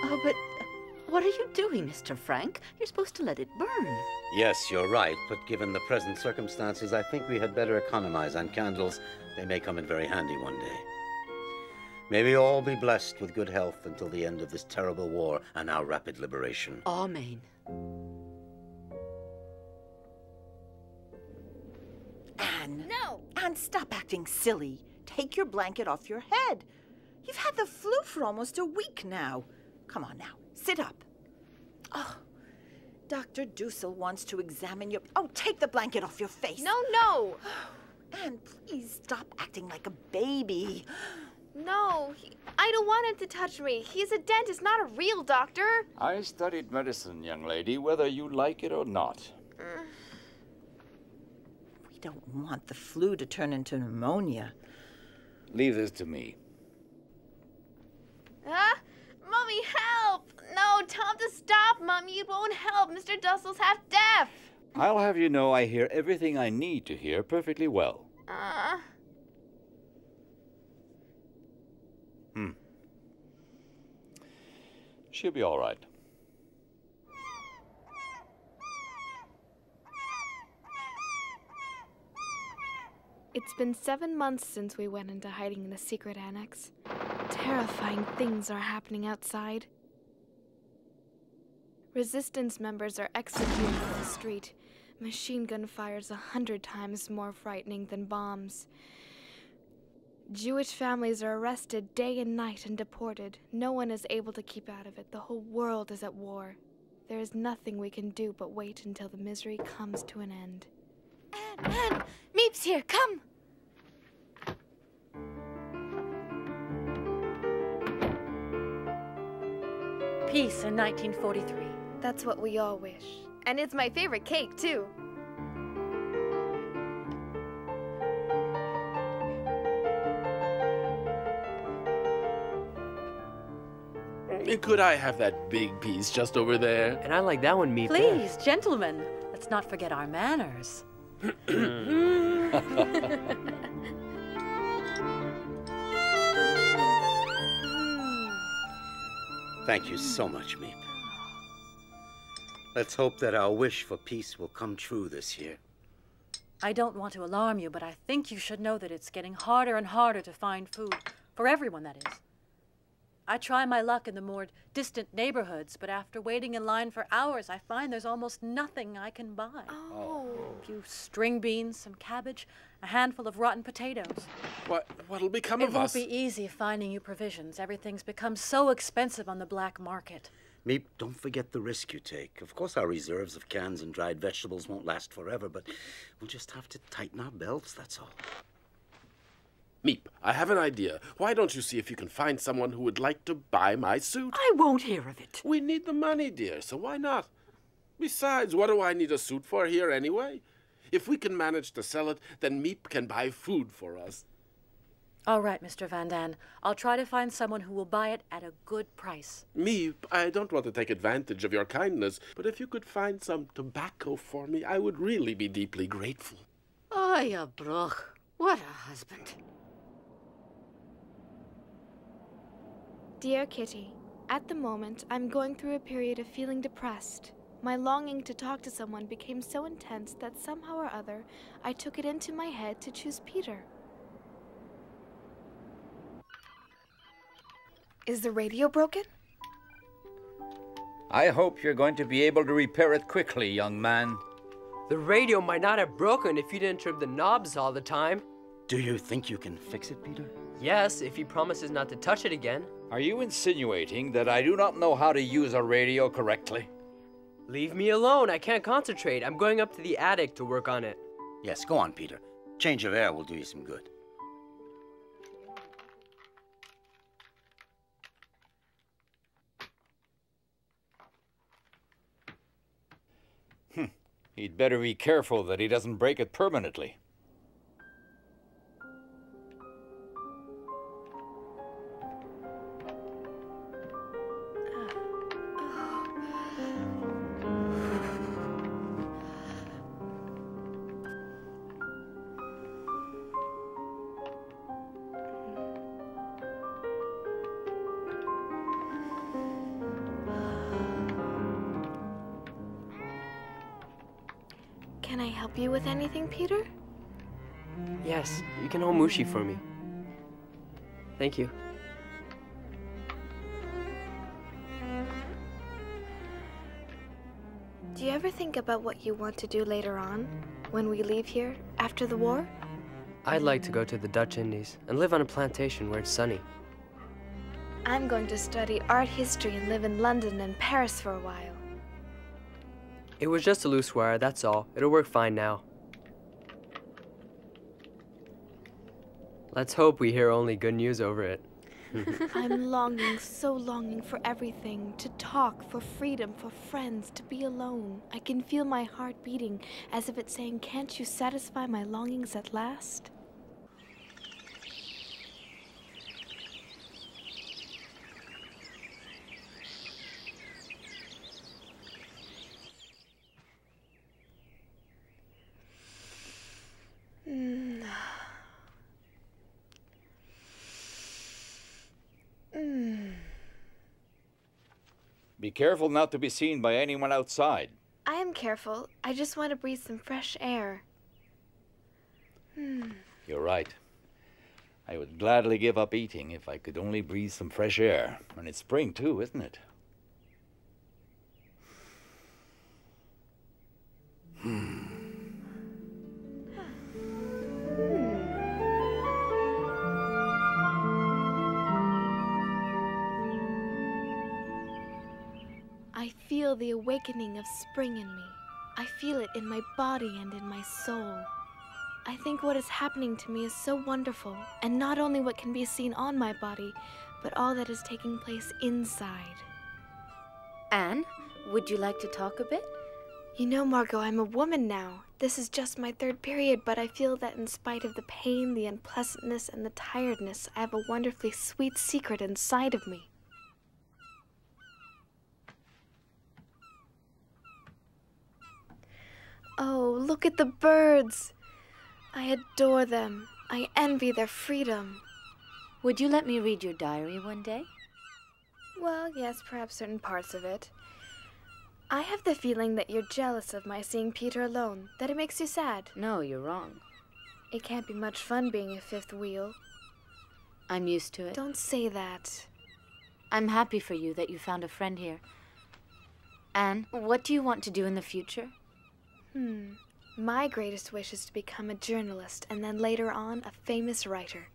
Oh, but what are you doing, Mr. Frank? You're supposed to let it burn. Yes, you're right, but given the present circumstances, I think we had better economize on candles. They may come in very handy one day. May we all be blessed with good health until the end of this terrible war and our rapid liberation. Amen. Anne. No! Anne, stop acting silly. Take your blanket off your head. You've had the flu for almost a week now. Come on now, sit up. Oh, Dr. Dussel wants to examine your... Oh, take the blanket off your face. No, no! Anne, please stop acting like a baby. No, I don't want him to touch me. He's a dentist, not a real doctor. I studied medicine, young lady, whether you like it or not. We don't want the flu to turn into pneumonia. Leave this to me. Huh? Mommy, help! No, tell him to stop, Mommy. You won't help. Mr. Dussel's half deaf. I'll have you know I hear everything I need to hear perfectly well. She'll be all right. It's been 7 months since we went into hiding in the secret annex. Terrifying things are happening outside. Resistance members are executed on the street. Machine gun fire's 100 times more frightening than bombs. Jewish families are arrested day and night and deported. No one is able to keep out of it. The whole world is at war. There is nothing we can do but wait until the misery comes to an end. Anne, Meep's here, come! Peace in 1943. That's what we all wish. And it's my favorite cake, too. Could I have that big piece just over there? And I like that one, Miep. Please, gentlemen, let's not forget our manners. Thank you so much, Miep. Let's hope that our wish for peace will come true this year. I don't want to alarm you, but I think you should know that it's getting harder and harder to find food. For everyone, that is. I try my luck in the more distant neighborhoods, but after waiting in line for hours, I find there's almost nothing I can buy. Oh. A few string beans, some cabbage, a handful of rotten potatoes. What'll become of us? It won't be easy finding you provisions. Everything's become so expensive on the black market. Meep, don't forget the risk you take. Of course our reserves of cans and dried vegetables won't last forever, but we'll just have to tighten our belts, that's all. Meep, I have an idea. Why don't you see if you can find someone who would like to buy my suit? I won't hear of it. We need the money, dear, so why not? Besides, what do I need a suit for here anyway? If we can manage to sell it, then Meep can buy food for us. All right, Mr. Van Dan. I'll try to find someone who will buy it at a good price. Meep, I don't want to take advantage of your kindness, but if you could find some tobacco for me, I would really be deeply grateful. Oh, ja, Bruch. What a husband. Dear Kitty, at the moment, I'm going through a period of feeling depressed. My longing to talk to someone became so intense that somehow or other, I took it into my head to choose Peter. Is the radio broken? I hope you're going to be able to repair it quickly, young man. The radio might not have broken if you didn't turn the knobs all the time. Do you think you can fix it, Peter? Yes, if he promises not to touch it again. Are you insinuating that I do not know how to use a radio correctly? Leave me alone. I can't concentrate. I'm going up to the attic to work on it. Yes, go on, Peter. Change of air will do you some good. He'd better be careful that he doesn't break it permanently. help you with anything, Peter? Yes, you can hold Mouschi for me. Thank you. Do you ever think about what you want to do later on, when we leave here, after the war? I'd like to go to the Dutch Indies and live on a plantation where it's sunny. I'm going to study art history and live in London and Paris for a while. It was just a loose wire, that's all. It'll work fine now. Let's hope we hear only good news over it. I'm longing, so longing for everything, to talk, for freedom, for friends, to be alone. I can feel my heart beating, as if it's saying, can't you satisfy my longings at last? Be careful not to be seen by anyone outside. I am careful. I just want to breathe some fresh air. You're right. I would gladly give up eating if I could only breathe some fresh air. And it's spring too, isn't it? I feel the awakening of spring in me. I feel it in my body and in my soul. I think what is happening to me is so wonderful, and not only what can be seen on my body, but all that is taking place inside. Anne, would you like to talk a bit? You know, Margot, I'm a woman now. This is just my third period, but I feel that in spite of the pain, the unpleasantness, and the tiredness, I have a wonderfully sweet secret inside of me. Oh, look at the birds. I adore them. I envy their freedom. Would you let me read your diary one day? Well, yes, perhaps certain parts of it. I have the feeling that you're jealous of my seeing Peter alone, that it makes you sad. No, you're wrong. It can't be much fun being a fifth wheel. I'm used to it. Don't say that. I'm happy for you that you found a friend here. Anne, what do you want to do in the future? My greatest wish is to become a journalist and then later on a famous writer.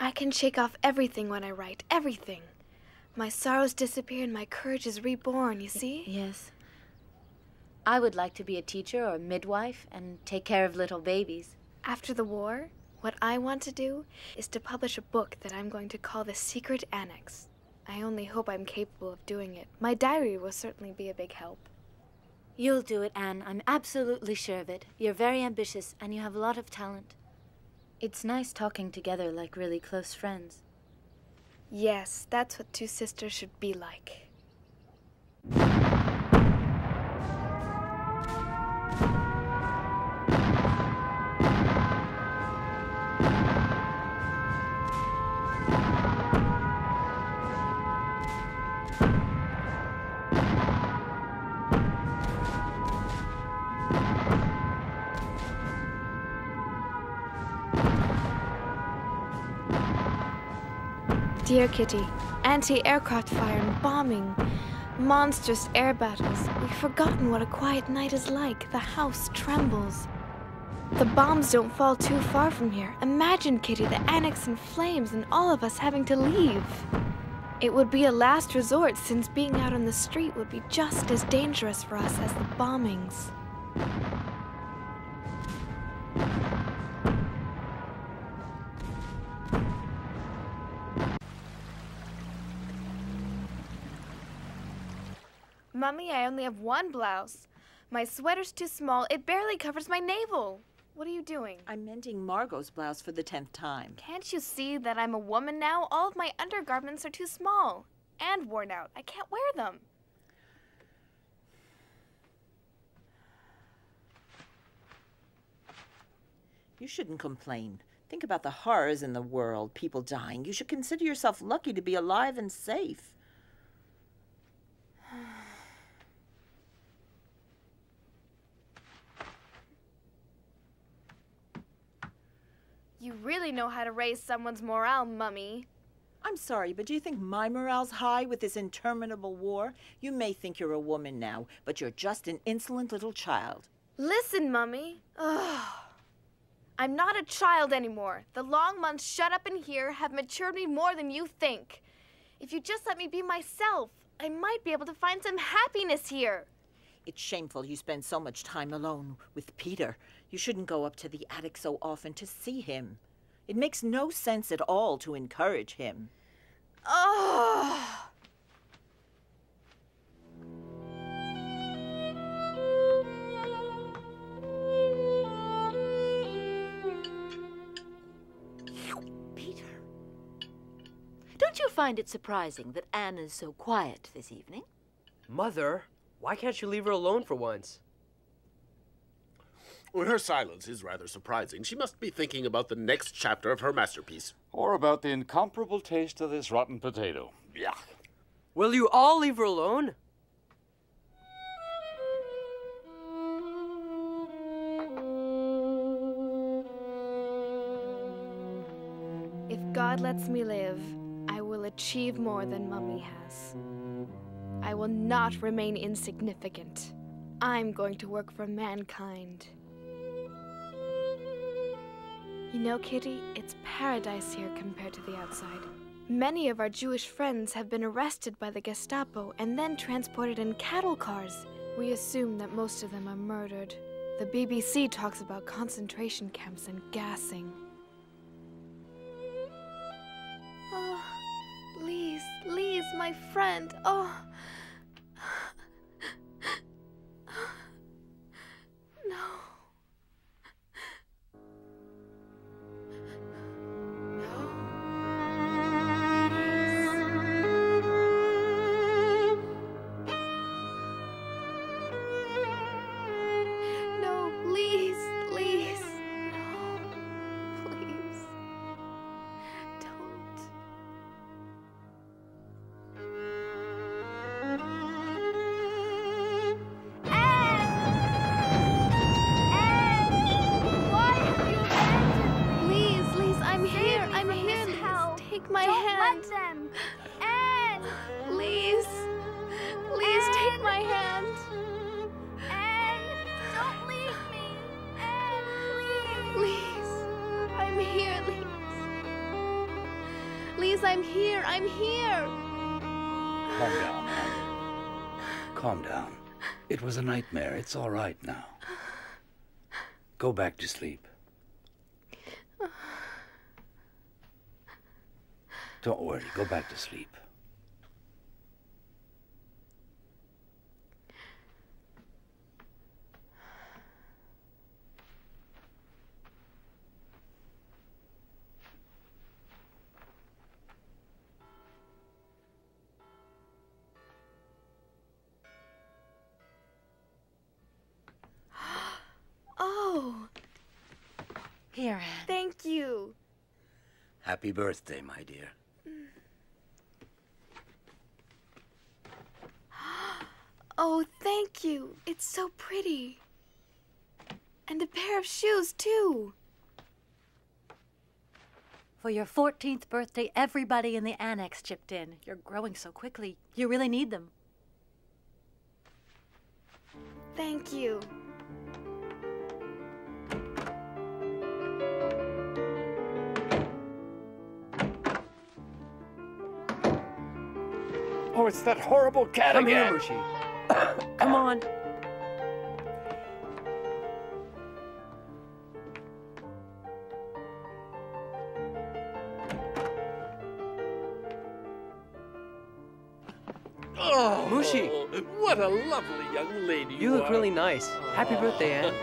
I can shake off everything when I write, everything. My sorrows disappear and my courage is reborn, you see? Yes. I would like to be a teacher or a midwife and take care of little babies. After the war, what I want to do is to publish a book that I'm going to call The Secret Annex. I only hope I'm capable of doing it. My diary will certainly be a big help. You'll do it, Anne. I'm absolutely sure of it. You're very ambitious, and you have a lot of talent. It's nice talking together like really close friends. Yes, that's what two sisters should be like. Dear Kitty, anti-aircraft fire and bombing, monstrous air battles. We've forgotten what a quiet night is like. The house trembles. The bombs don't fall too far from here. Imagine, Kitty, the annex in flames and all of us having to leave. It would be a last resort, since being out on the street would be just as dangerous for us as the bombings. Mummy, I only have one blouse. My sweater's too small. It barely covers my navel. What are you doing? I'm mending Margot's blouse for the 10th time. Can't you see that I'm a woman now? All of my undergarments are too small and worn out. I can't wear them. You shouldn't complain. Think about the horrors in the world, people dying. You should consider yourself lucky to be alive and safe. You really know how to raise someone's morale, Mummy. I'm sorry, but do you think my morale's high with this interminable war? You may think you're a woman now, but you're just an insolent little child. Listen, Mummy. Ugh. I'm not a child anymore. The long months shut up in here have matured me more than you think. If you just let me be myself, I might be able to find some happiness here. It's shameful you spend so much time alone with Peter. You shouldn't go up to the attic so often to see him. It makes no sense at all to encourage him. Oh! Peter, don't you find it surprising that Anne is so quiet this evening? Mother, why can't you leave her alone for once? Well, her silence is rather surprising. She must be thinking about the next chapter of her masterpiece. Or about the incomparable taste of this rotten potato. Yeah. Will you all leave her alone? If God lets me live, I will achieve more than Mummy has. I will not remain insignificant. I'm going to work for mankind. You know, Kitty, it's paradise here compared to the outside. Many of our Jewish friends have been arrested by the Gestapo and then transported in cattle cars. We assume that most of them are murdered. The BBC talks about concentration camps and gassing. Oh, Lise, Lise, my friend, oh. It was a nightmare. It's all right now. Go back to sleep. Don't worry. Go back to sleep. Here, Anne. Thank you. Happy birthday, my dear. Oh, thank you. It's so pretty. And a pair of shoes, too. For your 14th birthday, everybody in the annex chipped in. You're growing so quickly. You really need them. Thank you. Oh, it's that horrible cat again. Come here, Mouschi. Come on. Oh, Mouschi. What a lovely young lady you are. You look really nice. Happy birthday, Anne.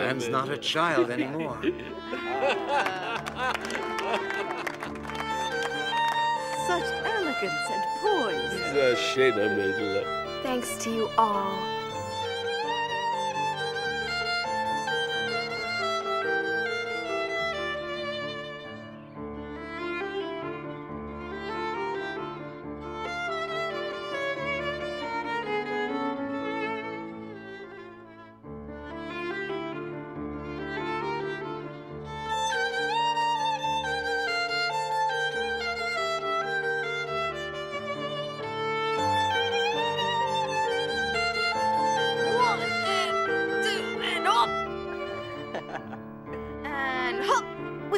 Anne's not a child anymore. Such elegance and poise. Thanks to you all.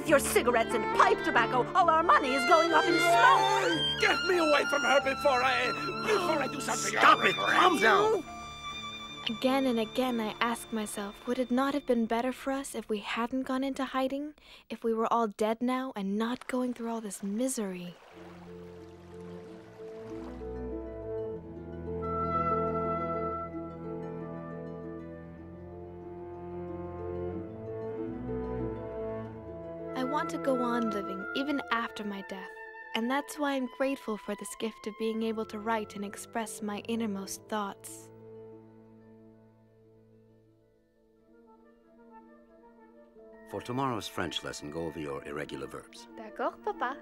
With your cigarettes and pipe tobacco, all our money is going up in smoke. Get me away from her before I do something. Stop it! Calm down. Again and again, I asked myself, would it not have been better for us if we hadn't gone into hiding? If we were all dead now and not going through all this misery? I want to go on living, even after my death. And that's why I'm grateful for this gift of being able to write and express my innermost thoughts. For tomorrow's French lesson, go over your irregular verbs. D'accord, Papa.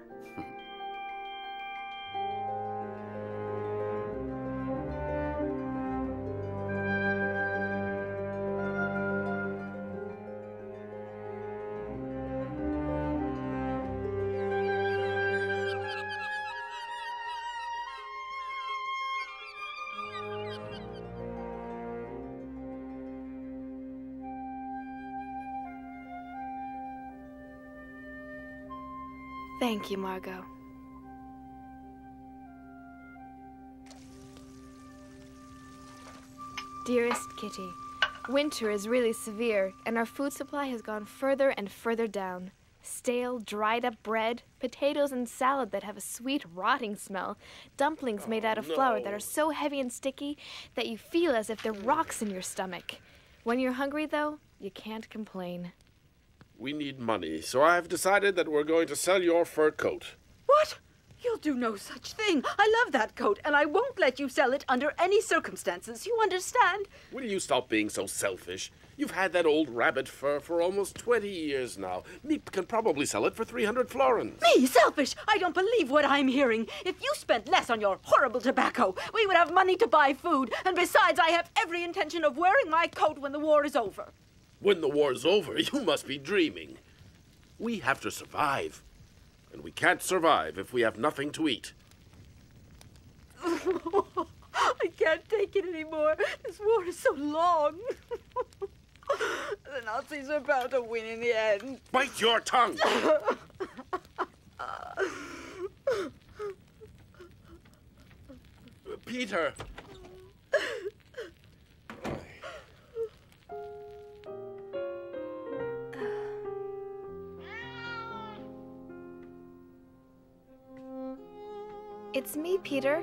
Thank you, Margot. Dearest Kitty, winter is really severe, and our food supply has gone further and further down. Stale, dried-up bread, potatoes and salad that have a sweet, rotting smell, dumplings made out of flour that are so heavy and sticky that you feel as if they're rocks in your stomach. When you're hungry, though, you can't complain. We need money, so I've decided that we're going to sell your fur coat. What? You'll do no such thing. I love that coat, and I won't let you sell it under any circumstances. You understand? Will you stop being so selfish? You've had that old rabbit fur for almost 20 years now. Miep can probably sell it for 300 florins. Me? Selfish? I don't believe what I'm hearing. If you spent less on your horrible tobacco, we would have money to buy food. And besides, I have every intention of wearing my coat when the war is over. When the war's over, you must be dreaming. We have to survive. And we can't survive if we have nothing to eat. I can't take it anymore. This war is so long. The Nazis are bound to win in the end. Bite your tongue! Peter! It's me, Peter.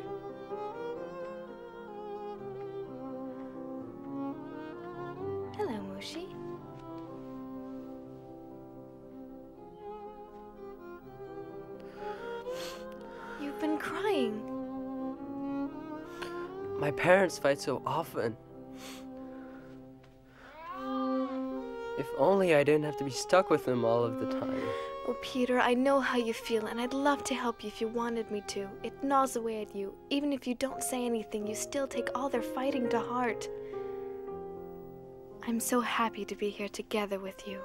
Hello, Mouschi. You've been crying. My parents fight so often. If only I didn't have to be stuck with them all of the time. Oh, Peter, I know how you feel, and I'd love to help you if you wanted me to. It gnaws away at you. Even if you don't say anything, you still take all their fighting to heart. I'm so happy to be here together with you.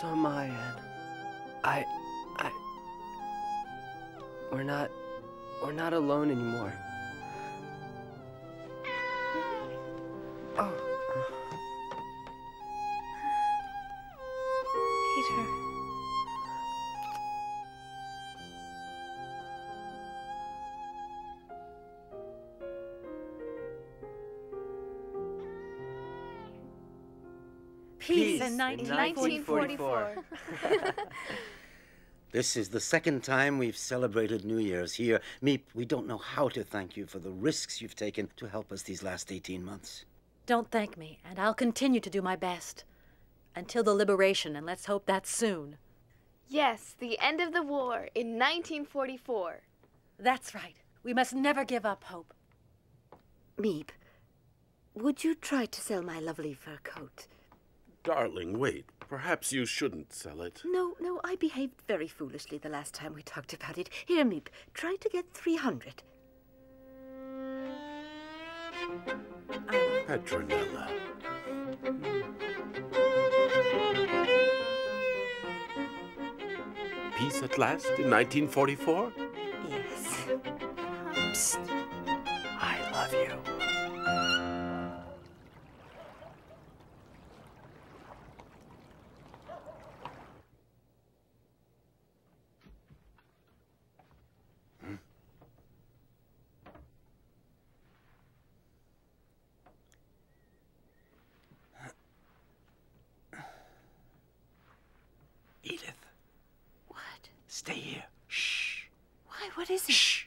So am I, Anne. We're not alone anymore. Oh. In 1944. This is the second time we've celebrated New Year's here. Meep, we don't know how to thank you for the risks you've taken to help us these last 18 months. Don't thank me, and I'll continue to do my best. Until the liberation, and let's hope that's soon. Yes, the end of the war in 1944. That's right. We must never give up hope. Meep, would you try to sell my lovely fur coat? Darling, wait. Perhaps you shouldn't sell it. No, I behaved very foolishly the last time we talked about it. Here, Meep, try to get 300. Petronella. Peace at last in 1944? Yes. Psst. I love you. Stay here. Shh. Why? What is it? Shh.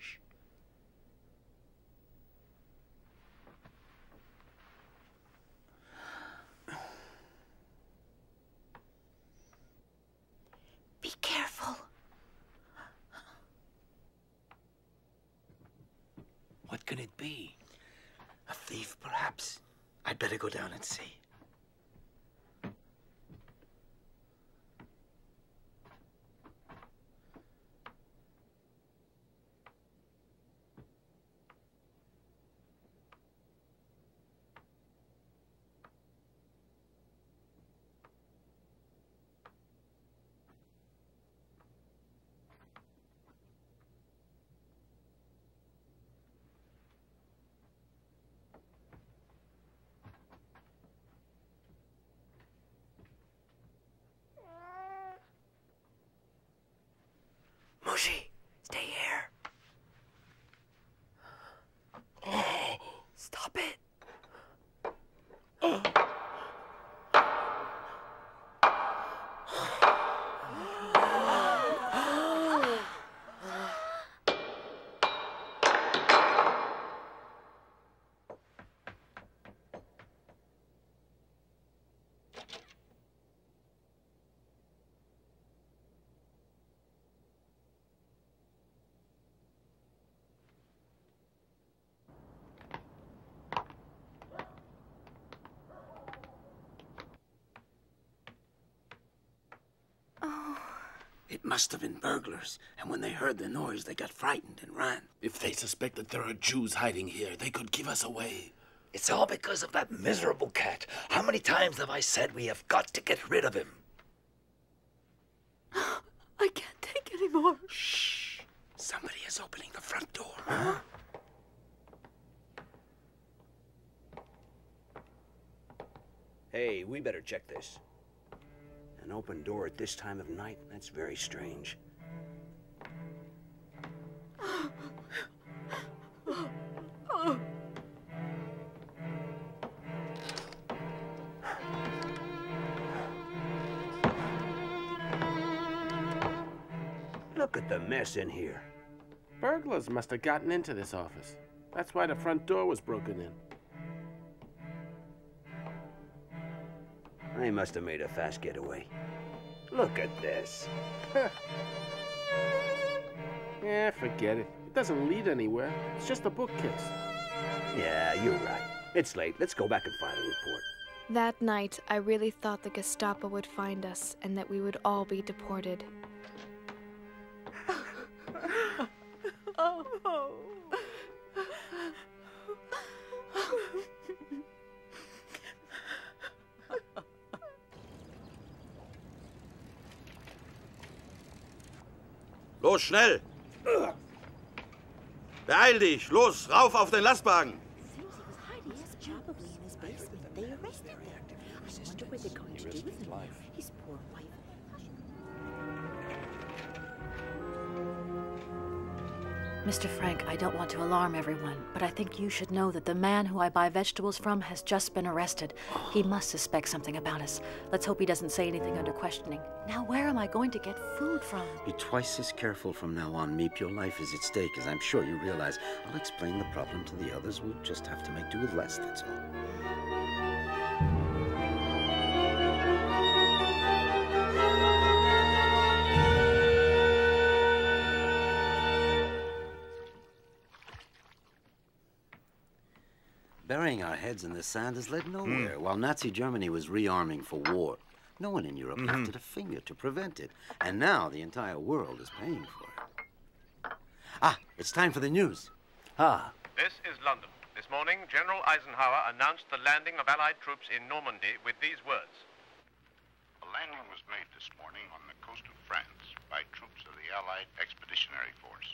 Be careful. What could it be? A thief, perhaps. I'd better go down and see. Mouschi, stay here. Oh. Stop it. Oh. It must have been burglars, and when they heard the noise, they got frightened and ran. If they suspect that there are Jews hiding here, they could give us away. It's all because of that miserable cat. How many times have I said we have got to get rid of him? I can't take any more. Shh. Somebody is opening the front door. Huh? Hey, we better check this. An open door at this time of night? That's very strange. Look at the mess in here. Burglars must have gotten into this office. That's why the front door was broken in. They must have made a fast getaway. Look at this. Yeah, forget it. It doesn't lead anywhere. It's just a bookcase. Yeah, you're right. It's late. Let's go back and file a report. That night, I really thought the Gestapo would find us and that we would all be deported. Los, schnell! Beeil dich! Los, rauf auf den Lastwagen! Mr. Frank, I don't want to alarm everyone, but I think you should know that the man who I buy vegetables from has just been arrested. He must suspect something about us. Let's hope he doesn't say anything under questioning. Now, where am I going to get food from? Be twice as careful from now on, Meep. Your life is at stake, as I'm sure you realize. I'll explain the problem to the others. We'll just have to make do with less, that's all. Burying our heads in the sand has led nowhere. While Nazi Germany was rearming for war, no one in Europe lifted a finger to prevent it. And now the entire world is paying for it. Ah, it's time for the news. Ah. This is London. This morning, General Eisenhower announced the landing of Allied troops in Normandy with these words. A landing was made this morning on the coast of France by troops of the Allied Expeditionary Force.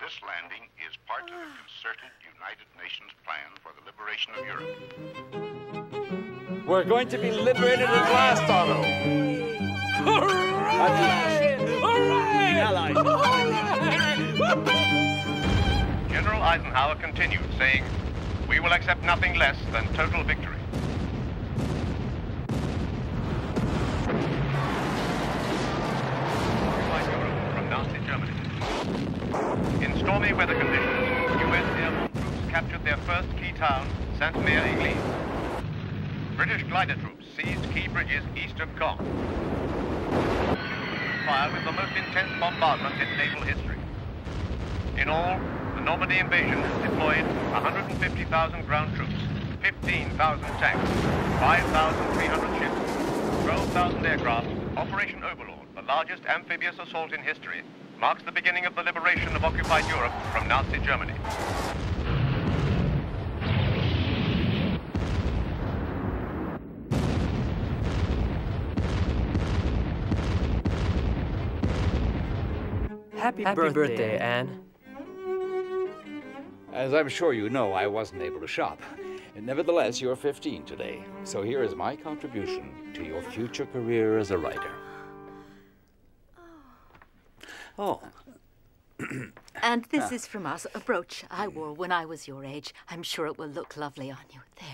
This landing is part of a concerted United Nations plan for the liberation of Europe. We're going to be liberated at last, Otto! Hooray! Hooray! Allies! Hooray! General Eisenhower continued, saying, "We will accept nothing less than total victory." Goodbye, Europe. weather conditions, U.S. airborne troops captured their first key town, Sainte-Marie-Église. British glider troops seized key bridges east of Caen. Fire with the most intense bombardment in naval history. In all, the Normandy invasion deployed 150,000 ground troops, 15,000 tanks, 5,300 ships, 12,000 aircraft. Operation Overlord, the largest amphibious assault in history, marks the beginning of the liberation of occupied Europe from Nazi Germany. Happy birthday, Anne. As I'm sure you know, I wasn't able to shop. And nevertheless, you're 15 today, so here is my contribution to your future career as a writer. Oh. And this is from us, a brooch I wore when I was your age. I'm sure it will look lovely on you. There.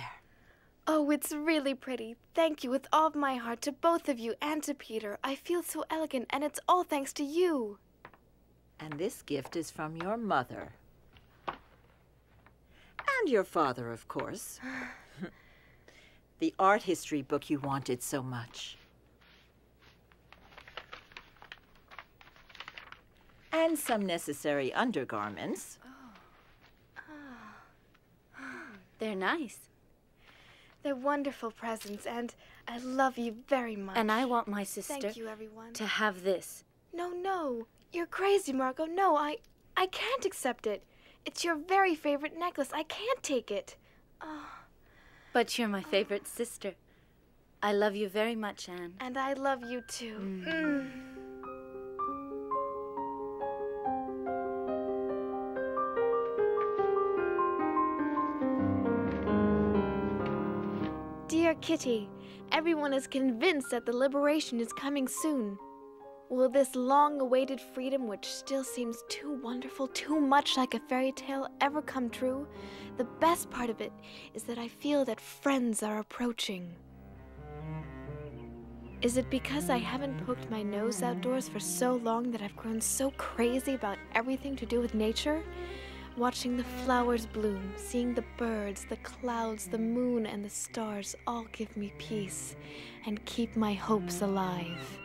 Oh, it's really pretty. Thank you with all my heart to both of you and to Peter. I feel so elegant, and it's all thanks to you. And this gift is from your mother. And your father, of course. The art history book you wanted so much. And some necessary undergarments. Oh. They're nice. They're wonderful presents, and I love you very much. And I want my sister to have this. No, no. You're crazy, Margot. No, I can't accept it. It's your very favorite necklace. I can't take it. Oh. But you're my favorite sister. I love you very much, Anne. And I love you, too. Dear Kitty, everyone is convinced that the liberation is coming soon. Will this long-awaited freedom, which still seems too wonderful, too much like a fairy tale, ever come true? The best part of it is that I feel that friends are approaching. Is it because I haven't poked my nose outdoors for so long that I've grown so crazy about everything to do with nature? Watching the flowers bloom, seeing the birds, the clouds, the moon, and the stars all give me peace and keep my hopes alive.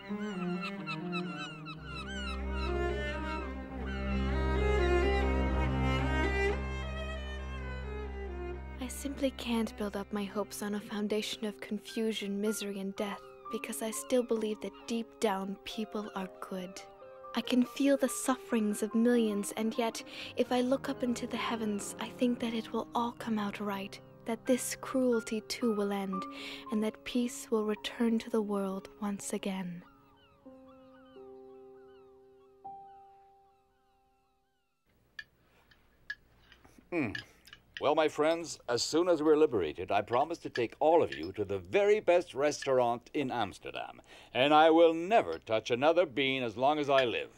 I simply can't build up my hopes on a foundation of confusion, misery, and death, because I still believe that deep down people are good. I can feel the sufferings of millions, and yet, if I look up into the heavens, I think that it will all come out right, that this cruelty too will end, and that peace will return to the world once again. Well, my friends, as soon as we're liberated, I promise to take all of you to the very best restaurant in Amsterdam. And I will never touch another bean as long as I live.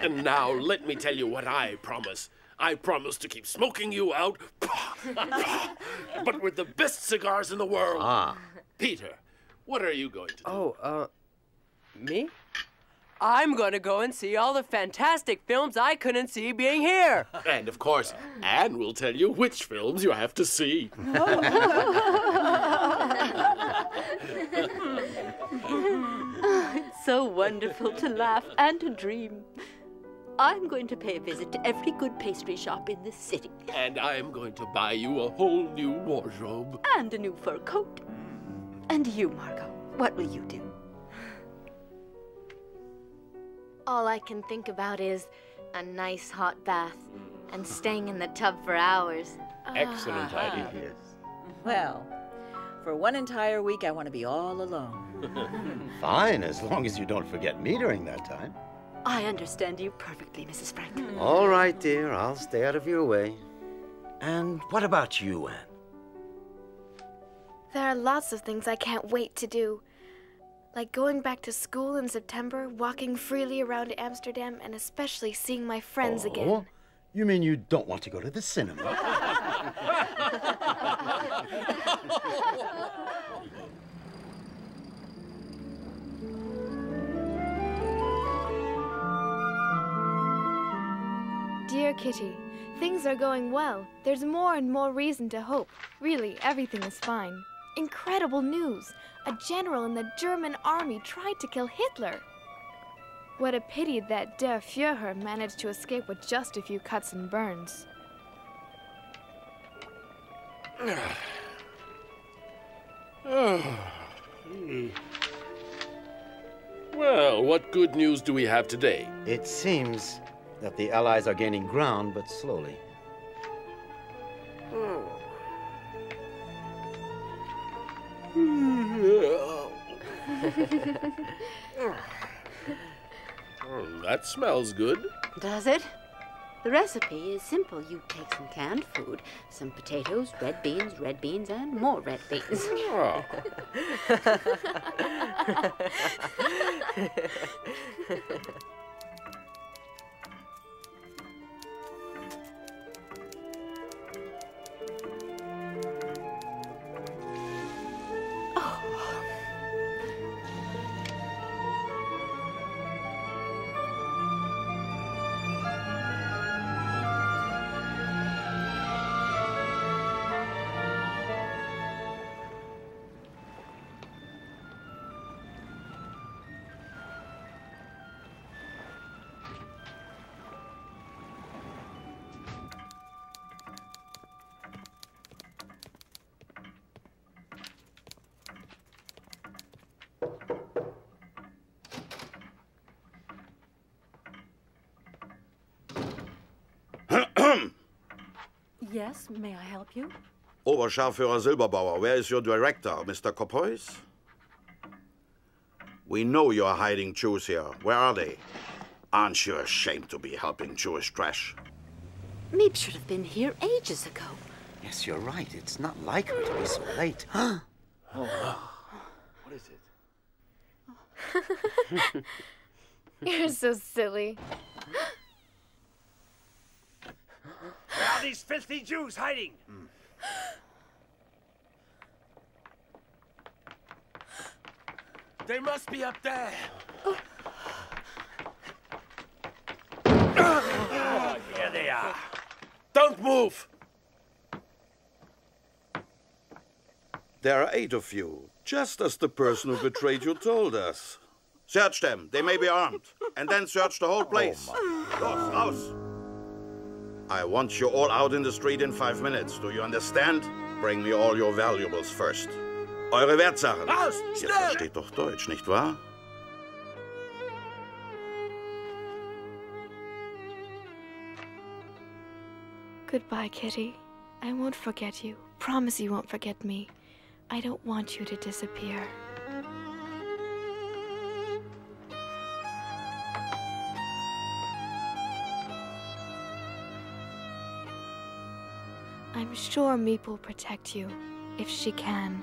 And now, let me tell you what I promise. I promise to keep smoking you out, but with the best cigars in the world. Peter, what are you going to do? Me? I'm going to go and see all the fantastic films I couldn't see being here. And, of course, Anne will tell you which films you have to see. Oh, it's so wonderful to laugh and to dream. I'm going to pay a visit to every good pastry shop in this city. And I'm going to buy you a whole new wardrobe. And a new fur coat. And you, Margot, what will you do? All I can think about is a nice hot bath and staying in the tub for hours. Excellent idea. Yes. Well, for one entire week, I want to be all alone. Fine, as long as you don't forget me during that time. I understand you perfectly, Mrs. Frank. All right, dear, I'll stay out of your way. And what about you, Anne? There are lots of things I can't wait to do. Like going back to school in September, walking freely around Amsterdam, and especially seeing my friends again. You mean you don't want to go to the cinema? Dear Kitty. Things are going well. There's more and more reason to hope. Really, everything is fine. Incredible news! A general in the German army tried to kill Hitler. What a pity that Der Führer managed to escape with just a few cuts and burns. Well, what good news do we have today? It seems that the Allies are gaining ground, but slowly. Oh, that smells good. Does it? The recipe is simple. You take some canned food, some potatoes, red beans, and more red beans. Oh. Yes, may I help you? Oberscharführer Silberbauer, where is your director, Mr. Kopois? We know you are hiding Jews here. Where are they? Aren't you ashamed to be helping Jewish trash? Meep should have been here ages ago. Yes, you're right. It's not like her to be so late. Huh? Oh. What is it? You're so silly. Where are these filthy Jews hiding? They must be up there. Oh. Oh, here they are. Don't move. There are 8 of you, just as the person who betrayed you told us. Search them. They may be armed. And then search the whole place. Los, raus. I want you all out in the street in 5 minutes. Do you understand? Bring me all your valuables first. Eure Wertsachen. Raus, schnell! Ihr versteht doch Deutsch, nicht wahr? Goodbye, Kitty. I won't forget you. Promise you won't forget me. I don't want you to disappear. I'm sure Meep will protect you, if she can.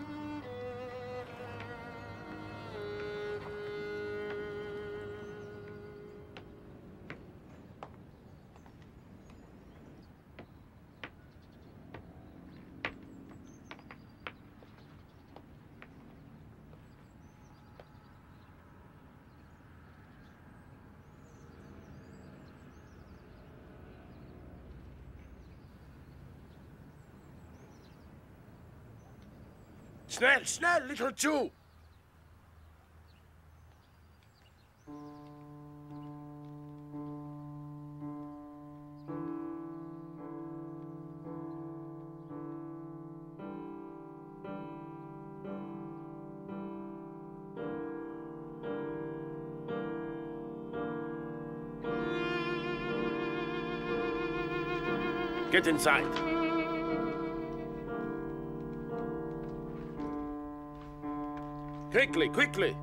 Schnell, schnell, little Jew! Get inside. Quickly, quickly!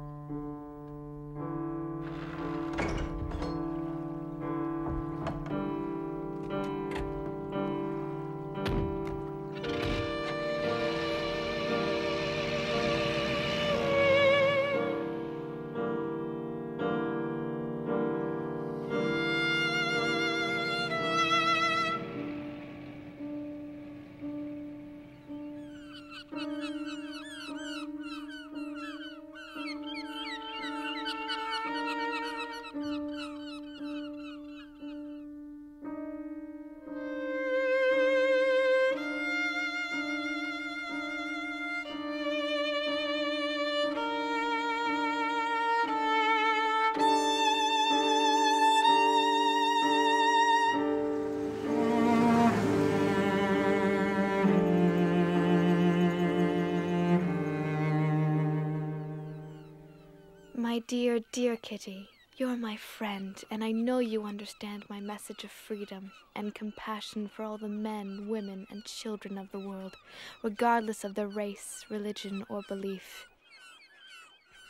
dear, dear Kitty, you're my friend, and I know you understand my message of freedom and compassion for all the men, women, and children of the world, regardless of their race, religion, or belief.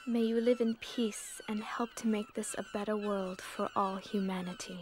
May you live in peace and help to make this a better world for all humanity.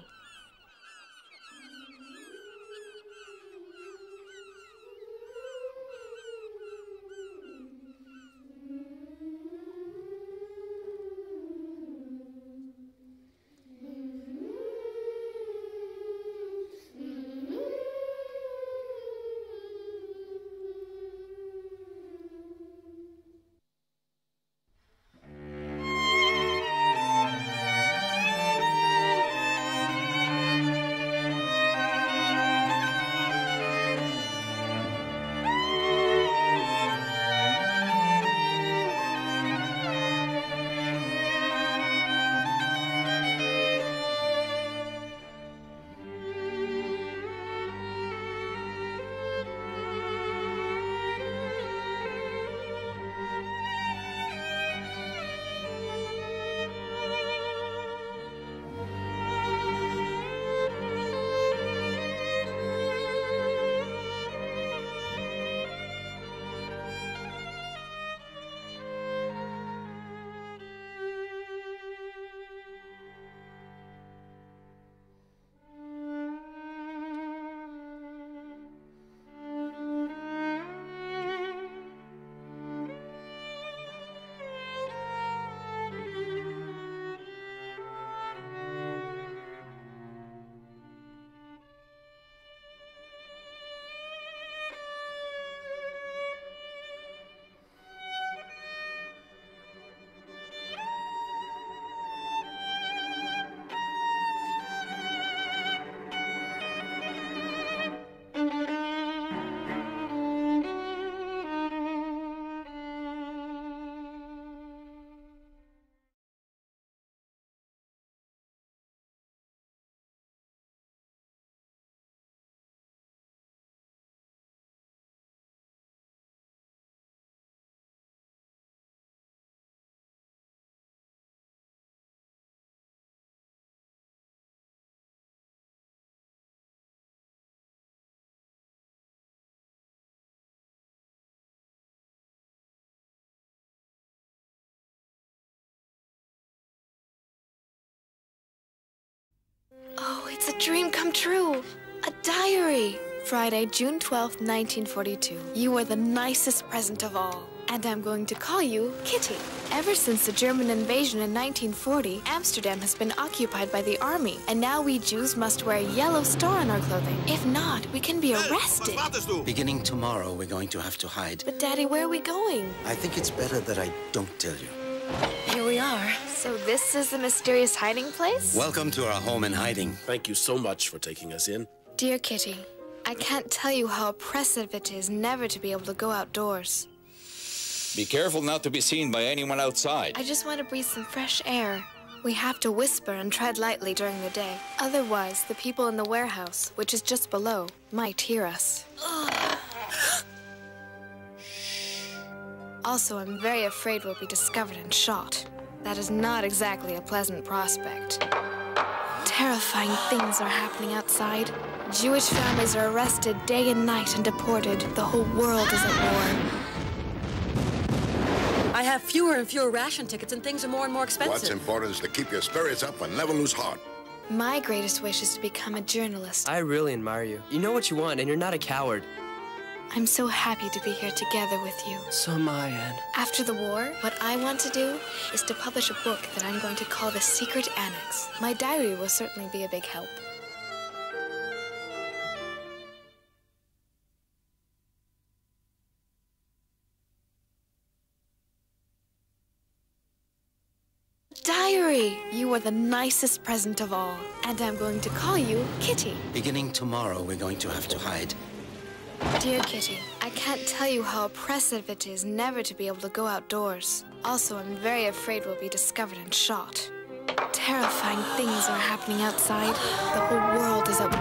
Oh, it's a dream come true. A diary. Friday, June 12th, 1942. You are the nicest present of all. And I'm going to call you Kitty. Ever since the German invasion in 1940, Amsterdam has been occupied by the army. And now we Jews must wear a yellow star on our clothing. If not, we can be arrested. Beginning tomorrow, we're going to have to hide. But Daddy, where are we going? I think it's better that I don't tell you. Here we are. So this is the mysterious hiding place? Welcome to our home in hiding. Thank you so much for taking us in. Dear Kitty, I can't tell you how oppressive it is never to be able to go outdoors. Be careful not to be seen by anyone outside. I just want to breathe some fresh air. We have to whisper and tread lightly during the day. Otherwise, the people in the warehouse, which is just below, might hear us. Also, I'm very afraid we'll be discovered and shot. That is not exactly a pleasant prospect. Terrifying things are happening outside. Jewish families are arrested day and night and deported. The whole world is at war. I have fewer and fewer ration tickets and things are more and more expensive. What's important is to keep your spirits up and never lose heart. My greatest wish is to become a journalist. I really admire you. You know what you want and you're not a coward. I'm so happy to be here together with you. So am I, Anne. After the war, what I want to do is to publish a book that I'm going to call The Secret Annex. My diary will certainly be a big help. Diary! You are the nicest present of all. And I'm going to call you Kitty. Beginning tomorrow, we're going to have to hide. Dear Kitty, I can't tell you how oppressive it is never to be able to go outdoors. Also, I'm very afraid we'll be discovered and shot. Terrifying things are happening outside. The whole world is at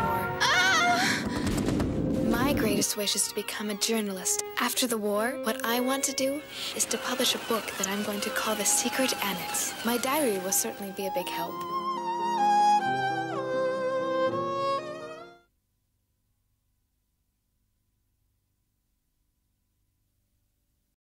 war. My My greatest wish is to become a journalist. After the war, what I want to do is to publish a book that I'm going to call The Secret Annex. My diary will certainly be a big help.